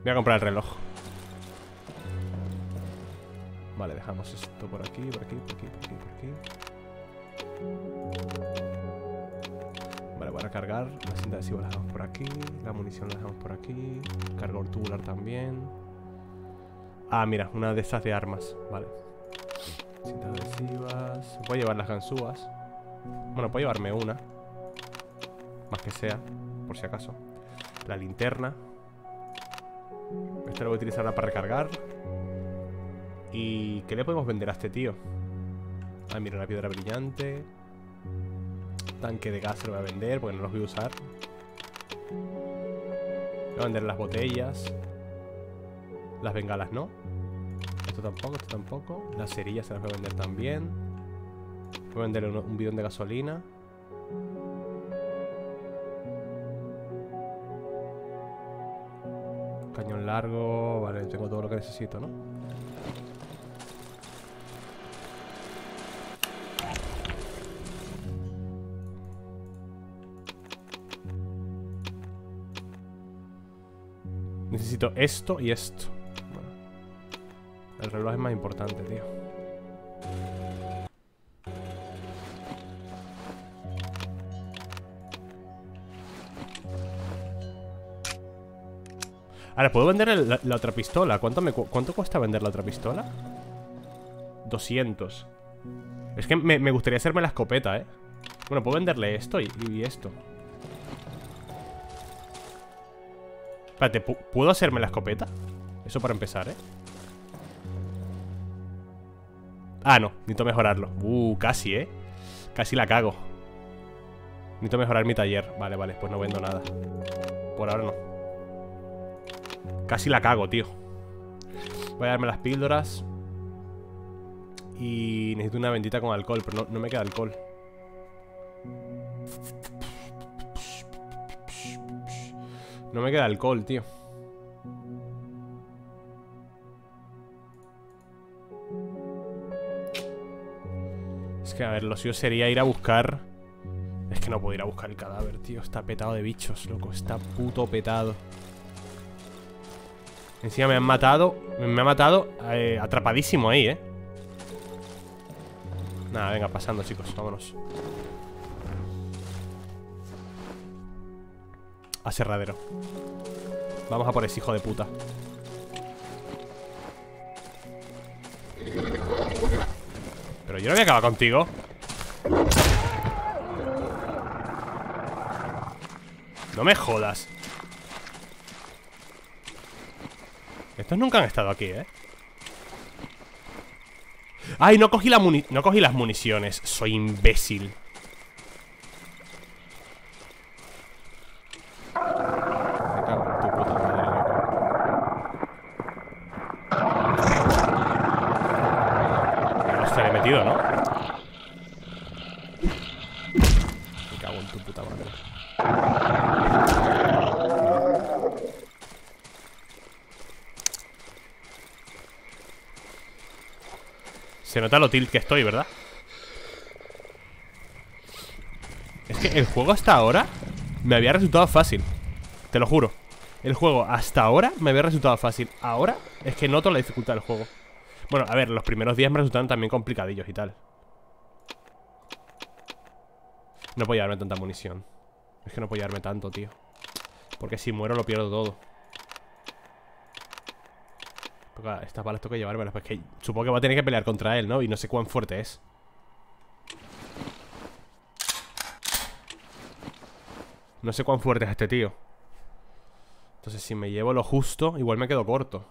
Voy a comprar el reloj. Vale, dejamos esto por aquí, por aquí, por aquí, por aquí, Vale, voy a cargar. La cinta adhesiva la dejamos por aquí. La munición la dejamos por aquí. Cargador tubular también. Ah, mira, una de estas de armas. Vale. Cintas adhesivas. Voy a llevar las ganzúas. Bueno, puedo llevarme una. Más que sea, por si acaso. La linterna. Esta la voy a utilizar ahora para recargar. ¿Y qué le podemos vender a este tío? Ah, mira, una piedra brillante. Tanque de gas se lo voy a vender porque no los voy a usar. Voy a vender las botellas. Las bengalas no. Esto tampoco, esto tampoco. Las cerillas se las voy a vender también. Voy a vender un bidón de gasolina. Cañón largo. Vale, tengo todo lo que necesito, ¿no? Necesito esto y esto. Bueno, el reloj es más importante, tío. Ahora, ¿puedo vender la otra pistola? ¿Cuánto cuesta vender la otra pistola? 200. Es que me gustaría hacerme la escopeta, ¿eh? Bueno, puedo venderle esto y esto. Espérate, ¿puedo hacerme la escopeta? Eso para empezar, ¿eh? Ah, no, necesito mejorarlo. Casi, ¿eh? Casi la cago. Necesito mejorar mi taller. Vale, vale, pues no vendo nada. Por ahora no. Casi la cago, tío. Voy a darme las píldoras. Y necesito una bendita con alcohol, pero no me queda alcohol. No me queda alcohol, tío. Es que, a ver, lo suyo sería ir a buscar. Es que no puedo ir a buscar el cadáver, tío. Está petado de bichos, loco. Está puto petado. Encima me han matado. Me ha matado atrapadísimo ahí, ¿eh? Nada, venga, pasando, chicos. Vámonos a Cerradero. Vamos a por ese hijo de puta. Pero yo no había acabado contigo. No me jodas. Estos nunca han estado aquí, ¿eh? ¡Ay! No cogí, no cogí las municiones. Soy imbécil. Se nota lo tilt que estoy, ¿verdad? Es que el juego hasta ahora me había resultado fácil. Te lo juro. El juego hasta ahora me había resultado fácil. Ahora es que noto la dificultad del juego. Bueno, a ver, los primeros días me resultaron también complicadillos y tal. No podía darme tanta munición. Es que no podía darme tanto, tío. Porque si muero lo pierdo todo. Estas balas tengo que llevármelas, pues que supongo que va a tener que pelear contra él, ¿no? Y no sé cuán fuerte es. No sé cuán fuerte es este tío. Entonces si me llevo lo justo, igual me quedo corto.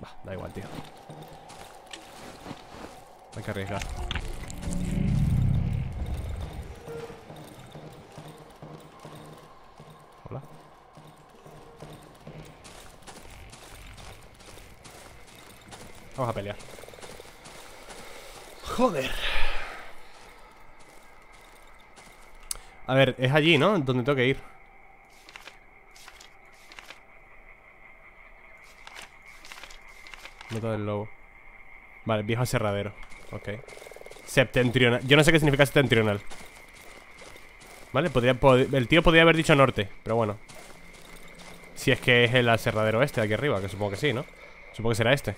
Bah, da igual, tío. Hay que arriesgar. Hola. Vamos a pelear. Joder. A ver, es allí, ¿no? Donde tengo que ir. Nota del lobo. Vale, viejo Cerradero. Ok. Septentrional. Yo no sé qué significa septentrional. Vale, el tío podría haber dicho norte. Pero bueno. Si es que es el aserradero este de aquí arriba. Que supongo que sí, ¿no? Supongo que será este.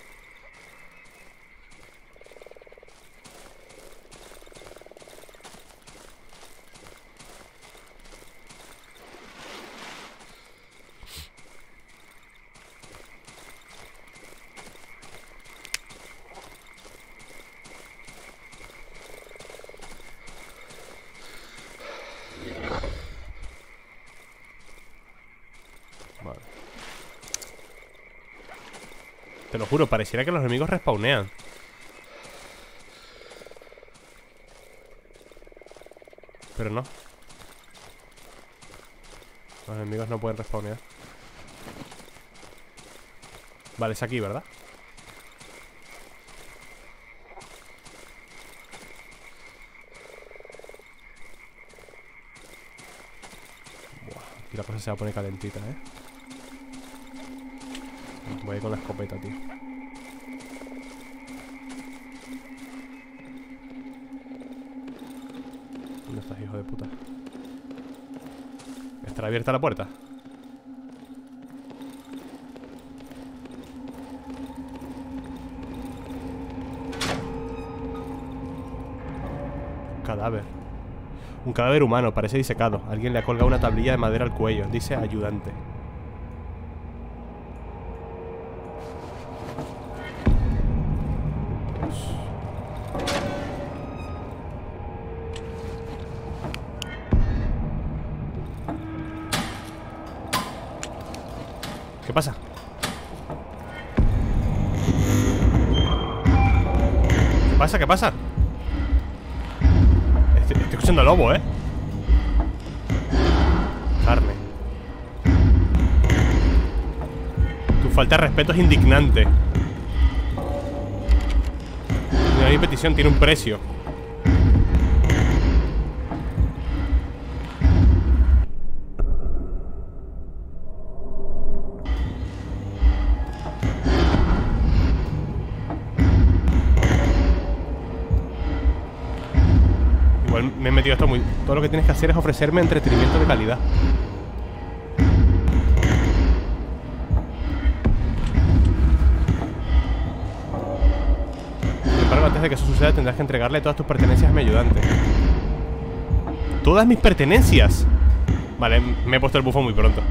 Te lo juro, pareciera que los enemigos respawnean. Pero no. Los enemigos no pueden respawnear. Vale, es aquí, ¿verdad? Buah, aquí la cosa se va a poner calentita, ¿eh? Voy a ir con la escopeta, tío. ¿Dónde estás, hijo de puta? ¿Estará abierta la puerta? Cadáver. Un cadáver humano, parece disecado. Alguien le ha colgado una tablilla de madera al cuello. Dice ayudante. ¿Qué pasa? ¿Qué pasa? ¿Qué pasa? Estoy escuchando al lobo, ¿eh? Carne. Tu falta de respeto es indignante. No hay petición, tiene un precio. me he metido esto muy... Todo lo que tienes que hacer es ofrecerme entretenimiento de calidad. Sin embargo, antes de que eso suceda tendrás que entregarle todas tus pertenencias a mi ayudante. ¿Todas mis pertenencias? Vale, me he puesto el bufón muy pronto.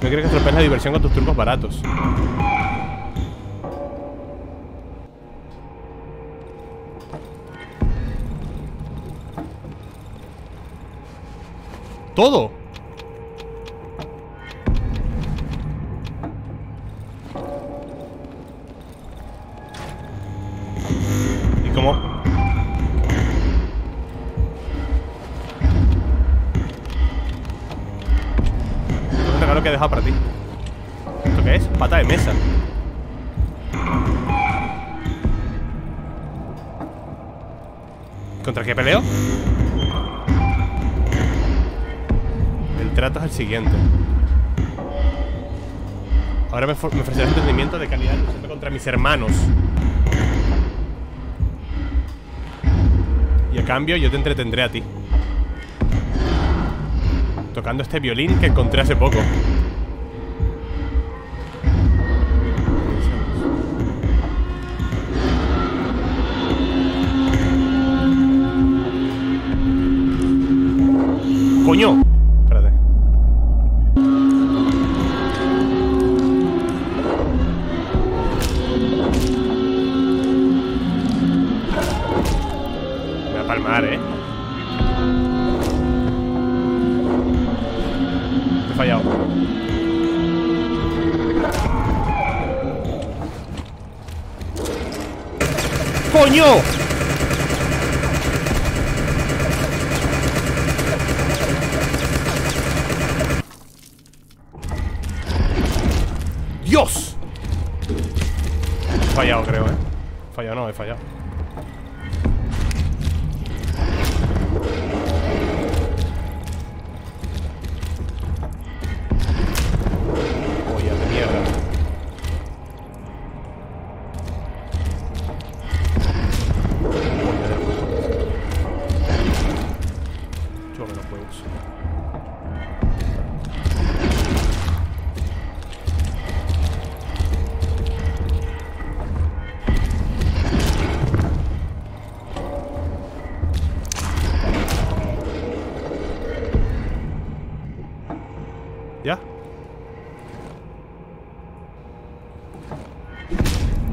No quiero que estropees la diversión con tus trucos baratos. ¡Todo! ¿Y cómo? Te regalo que he dejado para ti. ¿Esto qué es? Pata de mesa. ¿Contra qué peleo? Trato es el siguiente. Ahora me ofrecerás entendimiento de calidad luchando contra mis hermanos. Y a cambio yo te entretendré a ti tocando este violín que encontré hace poco. ¡Coño! ¡Coño! ¡Dios! He fallado, creo, Fallado no, he fallado.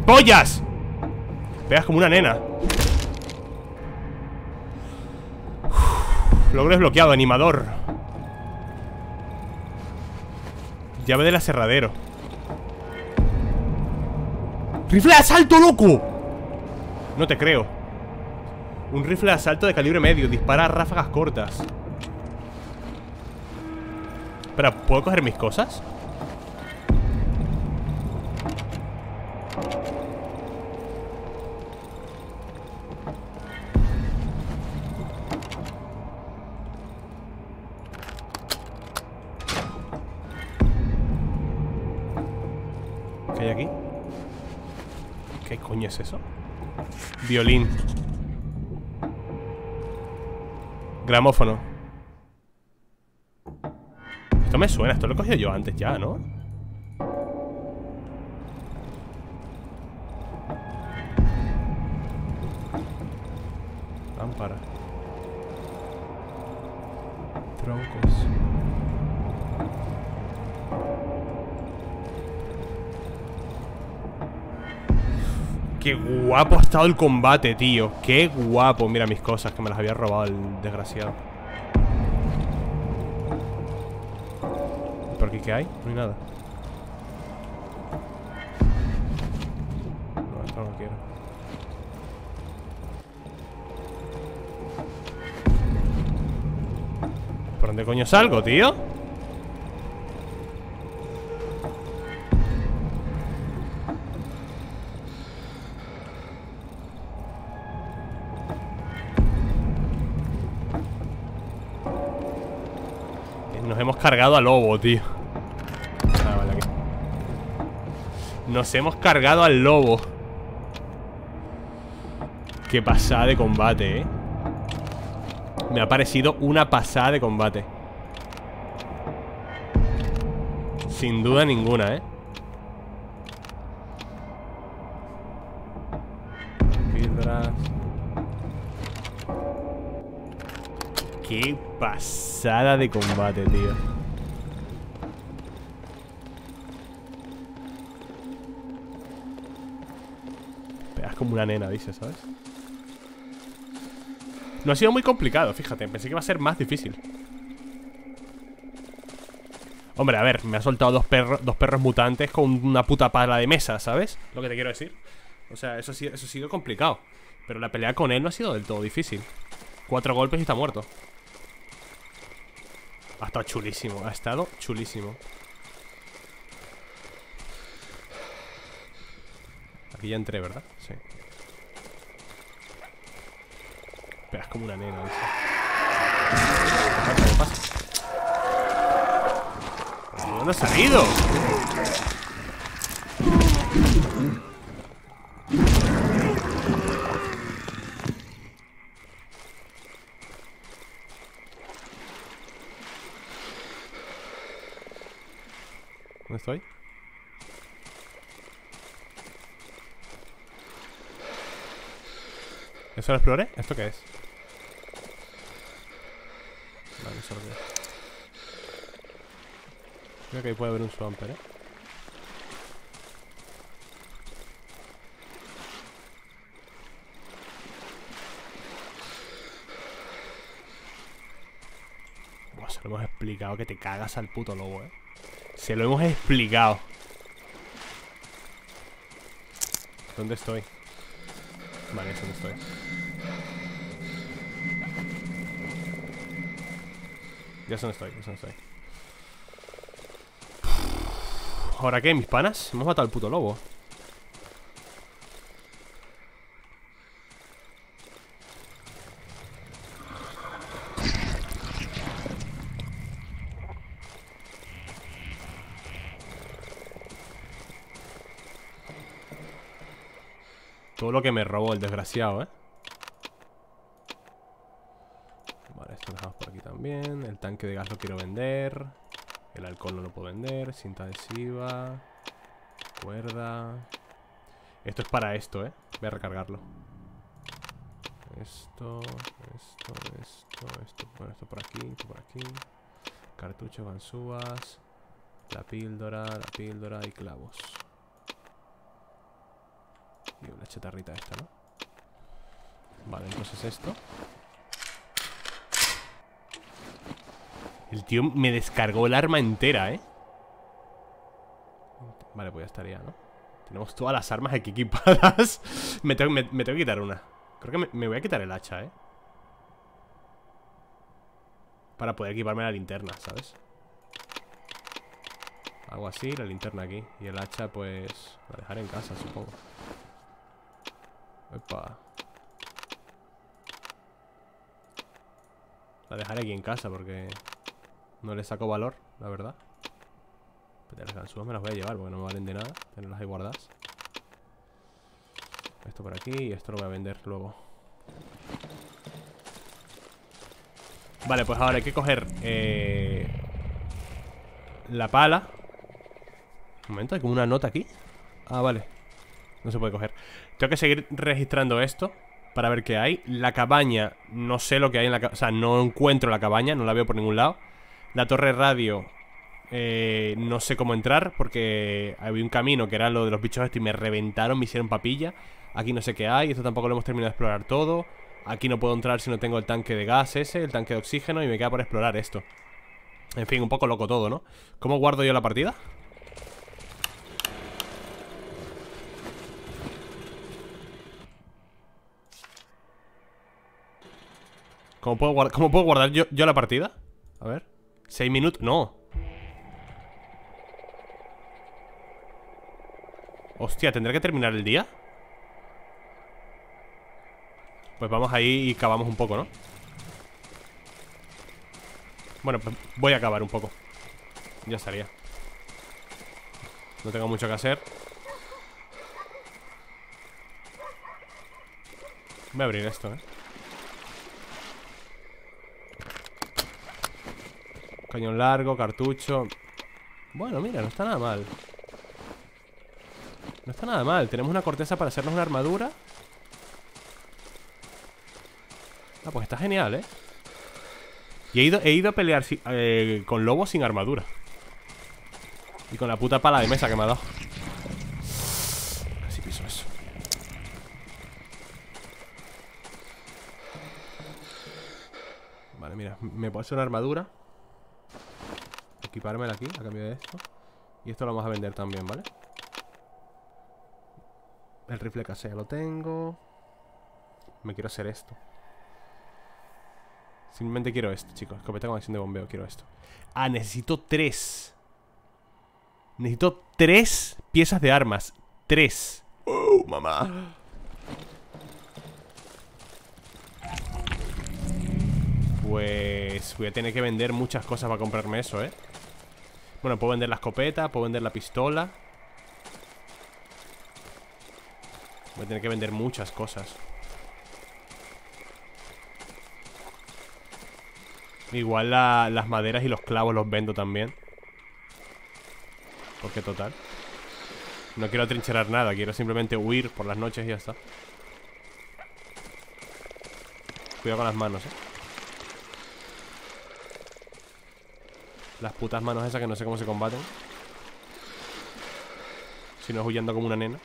¡Pollas! Pegas como una nena. Uf, logro desbloqueado, animador. Llave del aserradero. ¡Rifle de asalto, loco! No te creo. Un rifle de asalto de calibre medio. Dispara a ráfagas cortas. Espera, ¿puedo coger mis cosas? ¿Qué es eso? Violín. Gramófono. Esto me suena, esto lo he cogido yo antes ya, ¿no? Lámpara. Troncos. Qué guapo ha estado el combate, tío. Qué guapo. Mira mis cosas, que me las había robado el desgraciado. ¿Por aquí qué hay? No hay nada. No, esto no lo quiero. ¿Por dónde coño salgo, tío? Cargado a lobo, tío. Ah, vale, aquí. Nos hemos cargado al lobo. Qué pasada de combate, me ha parecido una pasada de combate. Sin duda ninguna, ¿eh? Piedras. Qué pasada de combate, tío. Pegas como una nena, dice, ¿sabes? No ha sido muy complicado, fíjate. Pensé que iba a ser más difícil. Hombre, a ver, me ha soltado dos perros mutantes con una puta pala de mesa, ¿sabes? Lo que te quiero decir. O sea, eso ha sido complicado. Pero la pelea con él no ha sido del todo difícil. 4 golpes y está muerto. Ha estado chulísimo, ha estado chulísimo. Aquí ya entré, ¿verdad? Sí. Pero es como una nena eso. ¿Qué pasa? ¿De dónde ha salido? ¿Dónde estoy? ¿Eso lo exploré? ¿Esto qué es? Vale, eso lo que es. Creo que ahí puede haber un swamper, ¿eh? Buah, se lo hemos explicado que te cagas al puto lobo, ¿eh? Se lo hemos explicado. ¿Dónde estoy? Vale, es donde estoy. Ya sé dónde estoy, ya sé dónde estoy. ¿Ahora qué, mis panas? Hemos matado al puto lobo. Todo lo que me robó el desgraciado, ¿eh? Vale, esto lo dejamos por aquí también. El tanque de gas lo quiero vender. El alcohol no lo puedo vender. Cinta adhesiva. Cuerda. Esto es para esto, ¿eh? Voy a recargarlo. Esto. Bueno, esto por aquí, esto por aquí. Cartucho, ganzúas. La píldora y clavos. Y una chatarrita esta, ¿no? Vale, entonces esto. El tío me descargó el arma entera, ¿eh? Vale, pues ya estaría, ¿no? Tenemos todas las armas aquí equipadas. me tengo que quitar una. Creo que me voy a quitar el hacha, ¿eh? Para poder equiparme la linterna, ¿sabes? Hago así, la linterna aquí. Y el hacha, pues... la dejaré en casa, supongo. Opa. La dejaré aquí en casa porque... no le saco valor, la verdad. Pero las ganzúas me las voy a llevar porque no me valen de nada tenerlas ahí guardadas. Esto por aquí y esto lo voy a vender luego. Vale, pues ahora hay que coger la pala. Un momento, hay como una nota aquí. Ah, vale. No se puede coger. Tengo que seguir registrando esto para ver qué hay. La cabaña, no sé lo que hay en la cabaña. O sea, no encuentro la cabaña, no la veo por ningún lado. La torre radio, no sé cómo entrar porque había un camino que era lo de los bichos estos y me reventaron, me hicieron papilla. Aquí no sé qué hay, esto tampoco lo hemos terminado de explorar todo. Aquí no puedo entrar si no tengo el tanque de gas ese, el tanque de oxígeno y me queda por explorar esto. En fin, un poco loco todo, ¿no? ¿Cómo guardo yo la partida? ¿Cómo puedo guardar yo la partida? A ver... 6 minutos... ¡No! Hostia, ¿tendré que terminar el día? Pues vamos ahí y cavamos un poco, ¿no? Bueno, pues voy a cavar un poco. Ya estaría. No tengo mucho que hacer. Voy a abrir esto, ¿eh? Cañón largo, cartucho. Bueno, mira, no está nada mal. No está nada mal. Tenemos una corteza para hacernos una armadura. Ah, pues está genial, ¿eh? Y he ido a pelear con lobos sin armadura. Y con la puta pala de mesa que me ha dado. A ver si piso eso. Vale, mira, me puedo hacer una armadura. Equipármela aquí, a cambio de esto. Y esto lo vamos a vender también, ¿vale? El rifle casero lo tengo. Me quiero hacer esto. Simplemente quiero esto, chicos. Escopeta con acción de bombeo, quiero esto. Ah, necesito 3. Necesito 3 piezas de armas. 3. ¡Oh, mamá! Pues voy a tener que vender muchas cosas para comprarme eso, ¿eh? Bueno, puedo vender la escopeta, puedo vender la pistola. Voy a tener que vender muchas cosas. Igual las maderas y los clavos los vendo también. Porque total, no quiero atrincherar nada. Quiero simplemente huir por las noches y ya está. Cuidado con las manos, ¿eh? Las putas manos esas que no sé cómo se combaten. Si no es huyendo como una nena.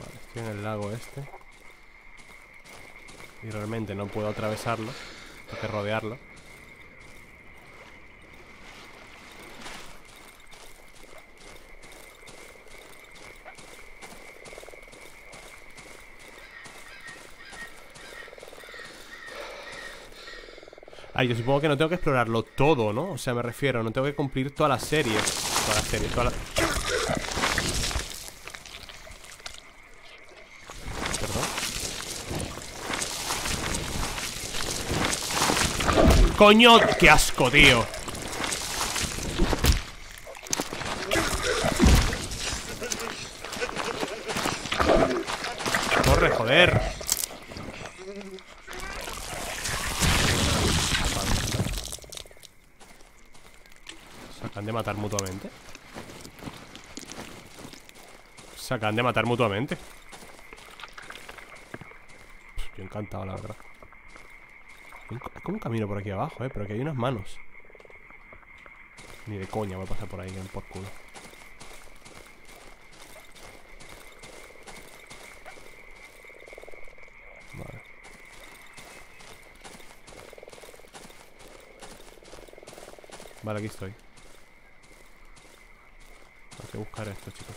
Vale, estoy en el lago este. Y realmente no puedo atravesarlo. Tengo que rodearlo. Ay, yo supongo que no tengo que explorarlo todo, ¿no? O sea, me refiero, no tengo que cumplir toda la serie. Toda la serie, toda la... Perdón. ¡Coño! ¡Qué asco, tío! ¡Corre, joder! ¿Se han de matar mutuamente? Se acaban de matar mutuamente. Yo encantado, la verdad. Es como un camino por aquí abajo, pero aquí hay unas manos. Ni de coña voy a pasar por ahí, por culo. Vale, aquí estoy. Hay que buscar esto, chicos.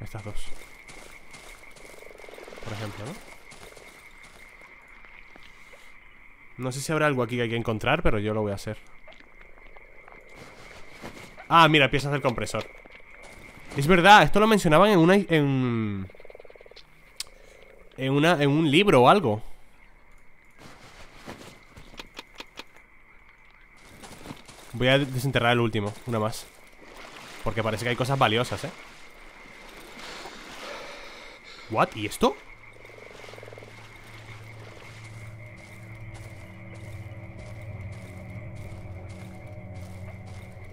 Estas dos, por ejemplo, ¿no? No sé si habrá algo aquí que hay que encontrar, pero yo lo voy a hacer. Ah, mira, piezas del compresor. Es verdad, esto lo mencionaban en una... en un libro o algo. Voy a desenterrar el último, una más. Porque parece que hay cosas valiosas, ¿eh? ¿What? ¿Y esto?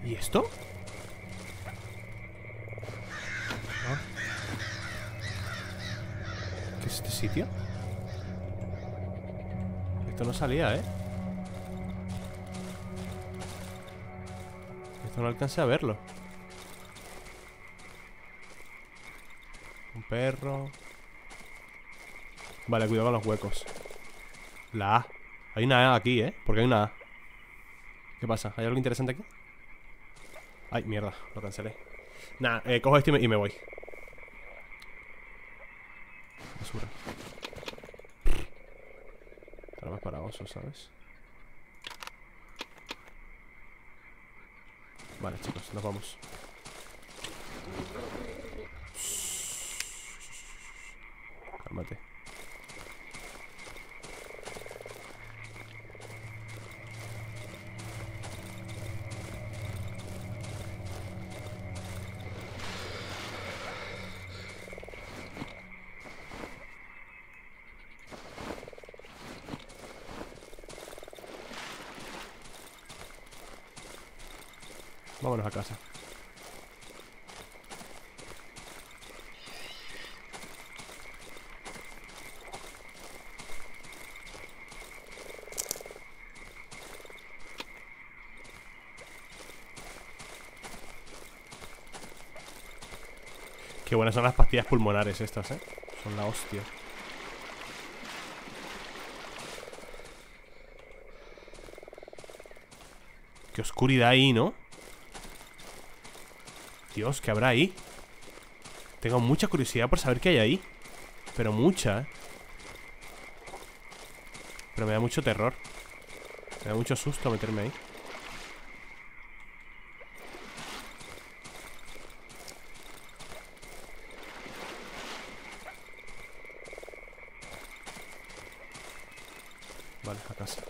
¿Y esto? ¿Ah? ¿Qué es este sitio? Esto no salía, ¿eh? No alcancé a verlo. Un perro. Vale, cuidado con los huecos. La A. Hay una A aquí, ¿eh? Porque hay una A. ¿Qué pasa? ¿Hay algo interesante aquí? Ay, mierda, lo cancelé. Nah, cojo esto y me voy. Basura. Para más para osos, ¿sabes? Vale, chicos, nos vamos. Cálmate. Vámonos a casa. Qué buenas son las pastillas pulmonares estas, ¿eh? Son la hostia. Qué oscuridad ahí, ¿no? Dios, ¿qué habrá ahí? Tengo mucha curiosidad por saber qué hay ahí. Pero mucha, ¿eh? Pero me da mucho terror. Me da mucho susto meterme ahí. Vale, a casa.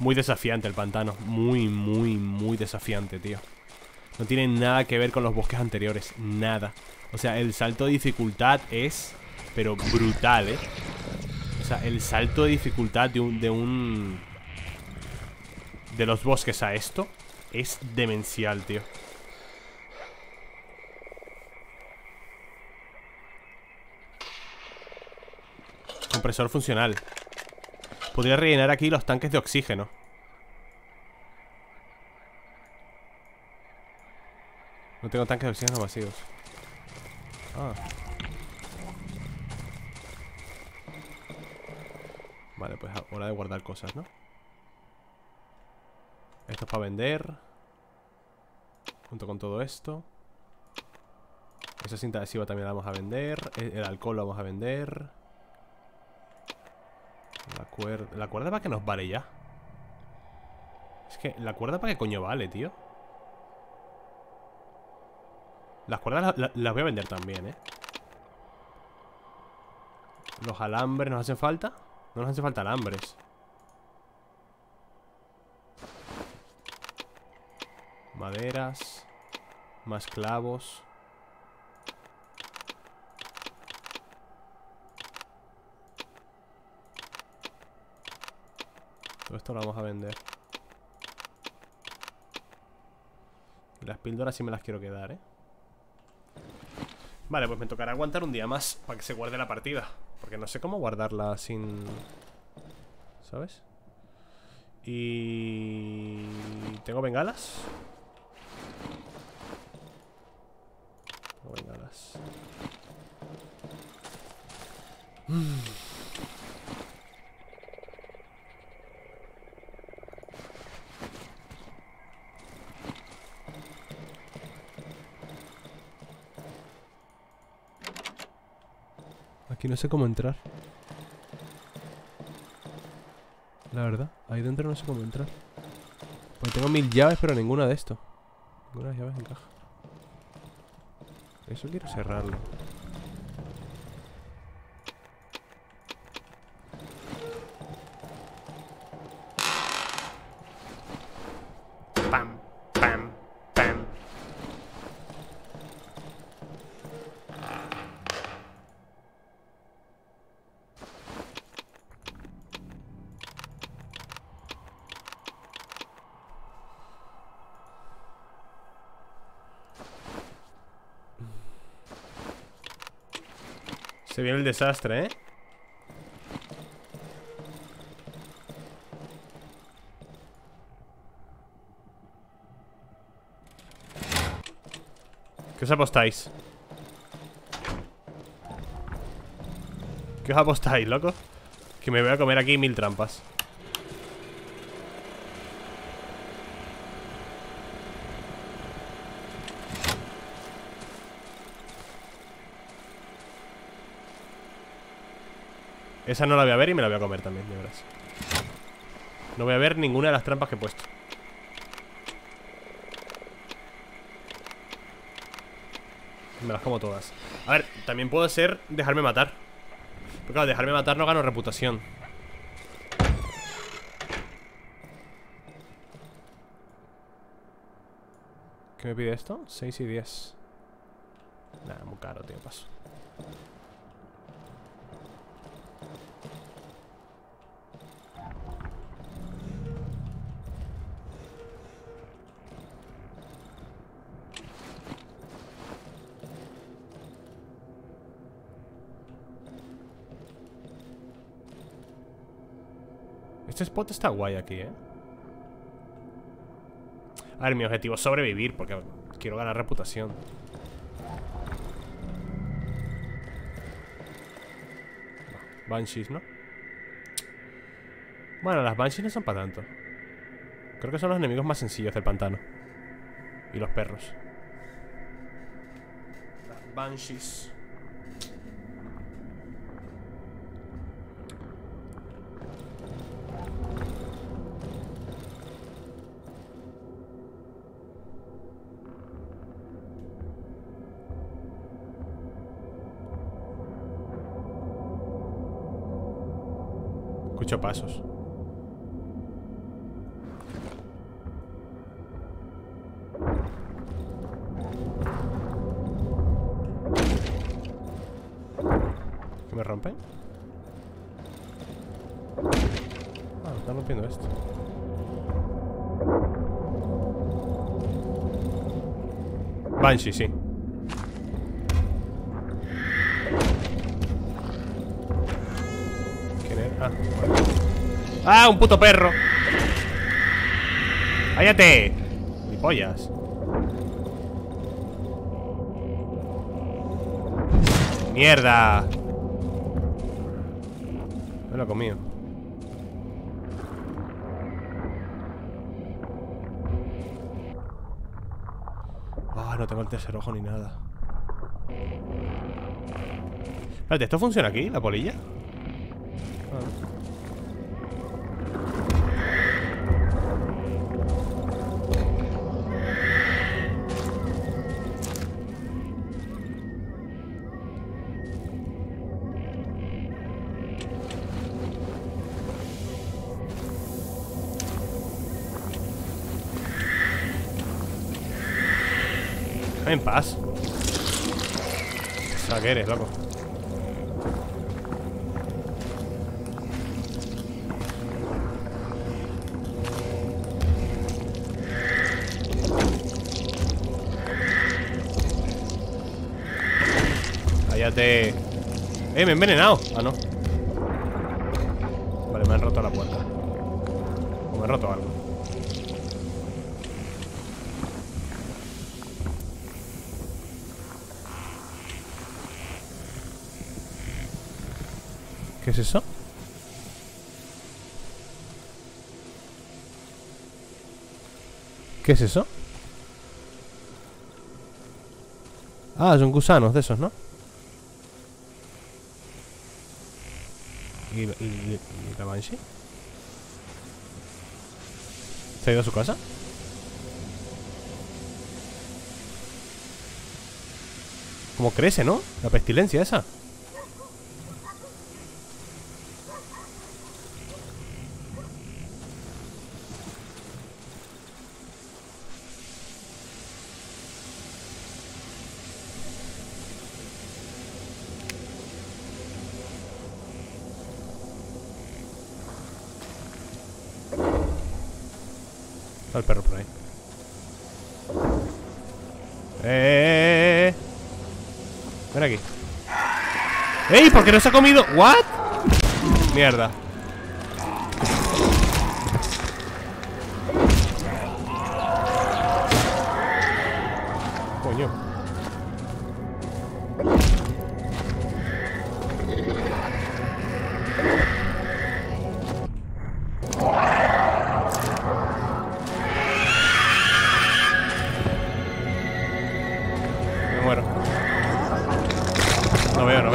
Muy desafiante el pantano. Muy desafiante, tío. No tiene nada que ver con los bosques anteriores. Nada. O sea, el salto de dificultad es... pero brutal, ¿eh? O sea, el salto de dificultad de los bosques a esto es demencial, tío. Compresor funcional. Podría rellenar aquí los tanques de oxígeno. No tengo tanques de oxígeno vacíos. Ah. Vale, pues hora de guardar cosas, ¿no? Esto es para vender. Junto con todo esto. Esa cinta adhesiva también la vamos a vender. El alcohol lo vamos a vender. La cuerda para qué nos vale ya. Es que la cuerda para qué coño vale, tío. Las cuerdas las voy a vender también, eh. Los alambres nos hacen falta. No nos hacen falta alambres. Maderas. Más clavos. Todo esto lo vamos a vender. Y las píldoras sí me las quiero quedar, ¿eh? Vale, pues me tocará aguantar un día más para que se guarde la partida. Porque no sé cómo guardarla sin... ¿sabes? Y... ¿tengo bengalas? Tengo bengalas. Aquí no sé cómo entrar. La verdad, ahí dentro no sé cómo entrar. Porque tengo 1000 llaves, pero ninguna de esto. Ninguna de las llaves encaja. Eso quiero cerrarlo. Pam, pam, pam. Se viene el desastre, ¿eh? ¿Qué os apostáis? ¿Qué os apostáis, loco? Que me voy a comer aquí 1000 trampas. Esa no la voy a ver y me la voy a comer también, de verdad. No voy a ver ninguna de las trampas que he puesto. Me las como todas. A ver, también puedo hacer dejarme matar. Pero claro, dejarme matar no gano reputación. ¿Qué me pide esto? 6 y 10. Nada, muy caro, tío, paso. Este spot está guay aquí, ¿eh? A ver, mi objetivo es sobrevivir, porque quiero ganar reputación. Banshees, ¿no? Bueno, las Banshees no son para tanto. Creo que son los enemigos más sencillos del pantano. Y los perros. Las Banshees. Escucho pasos. ¿Qué me rompen? Ah, están rompiendo esto. Banshee, sí. ¡Ah, un puto perro! ¡Cállate! ¡Gilipollas! ¡Mierda! Me lo he comido. Ah, no tengo el tercer ojo ni nada. Espérate, ¿esto funciona aquí? ¿La polilla? Ah. En paz. O sea, ¿qué eres, loco? Cállate. Me he envenenado. Ah, no. Vale, me han roto la puerta. O me han roto algo. ¿Qué es eso? ¿Qué es eso? Ah, son gusanos de esos, ¿no? ¿Y la Banshee? ¿Se ha ido a su casa? ¿Cómo crece, no? La pestilencia esa. El perro por ahí. Ven aquí. ¡Ey! ¿Por qué no se ha comido? ¿What? Mierda. Coño. No veo.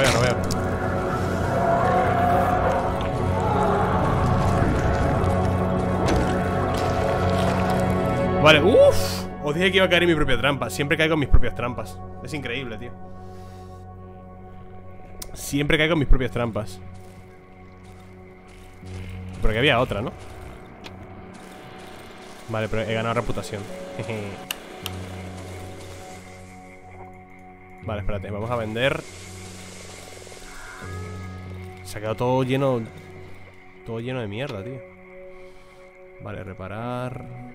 Vale, uff. Os dije que iba a caer en mi propia trampa. Siempre caigo en mis propias trampas. Es increíble, tío. Siempre caigo en mis propias trampas. Porque había otra, ¿no? Vale, pero he ganado reputación. Vale, espérate, vamos a vender. Se ha quedado todo lleno. Todo lleno de mierda, tío. Vale, reparar.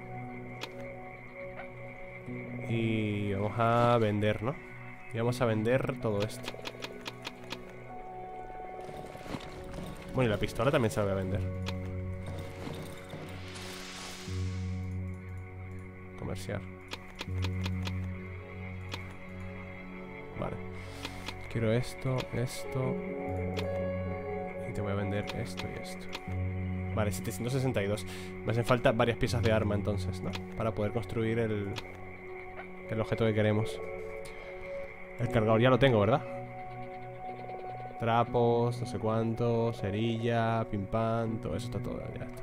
Y vamos a vender, ¿no? Y vamos a vender todo esto. Bueno, y la pistola también se la voy a vender. comerciar. Vale. Quiero esto, esto. Y te voy a vender esto y esto. Vale, 762. Me hacen falta varias piezas de arma entonces, ¿no? Para poder construir el objeto que queremos. El cargador ya lo tengo, ¿verdad? Trapos, no sé cuánto, cerilla, pim pam, todo eso está todo, ya está.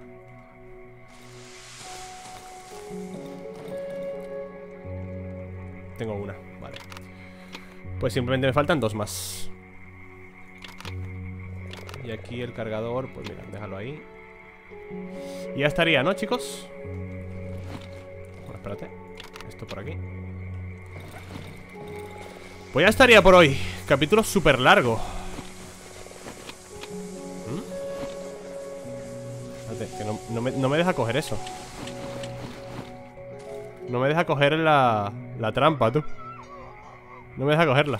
Tengo una, vale. Pues simplemente me faltan dos más. Y aquí el cargador, pues mira, déjalo ahí. Y ya estaría, ¿no, chicos? Bueno, espérate. Esto por aquí. Pues ya estaría por hoy. Capítulo súper largo. Espérate, que no me deja coger eso. No me deja coger la trampa, tú. No me deja cogerla.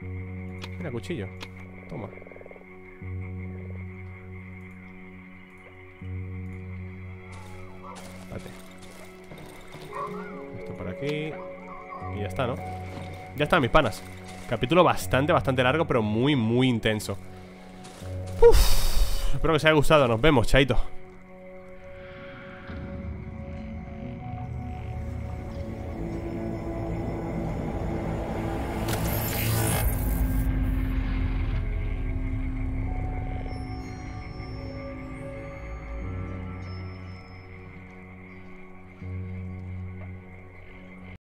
Mira, cuchillo. Toma. Espérate. Esto por aquí. Y ya está, ¿no? Ya está, mis panas. Capítulo bastante largo, pero muy intenso. Uf. Espero que os haya gustado. Nos vemos, chaito.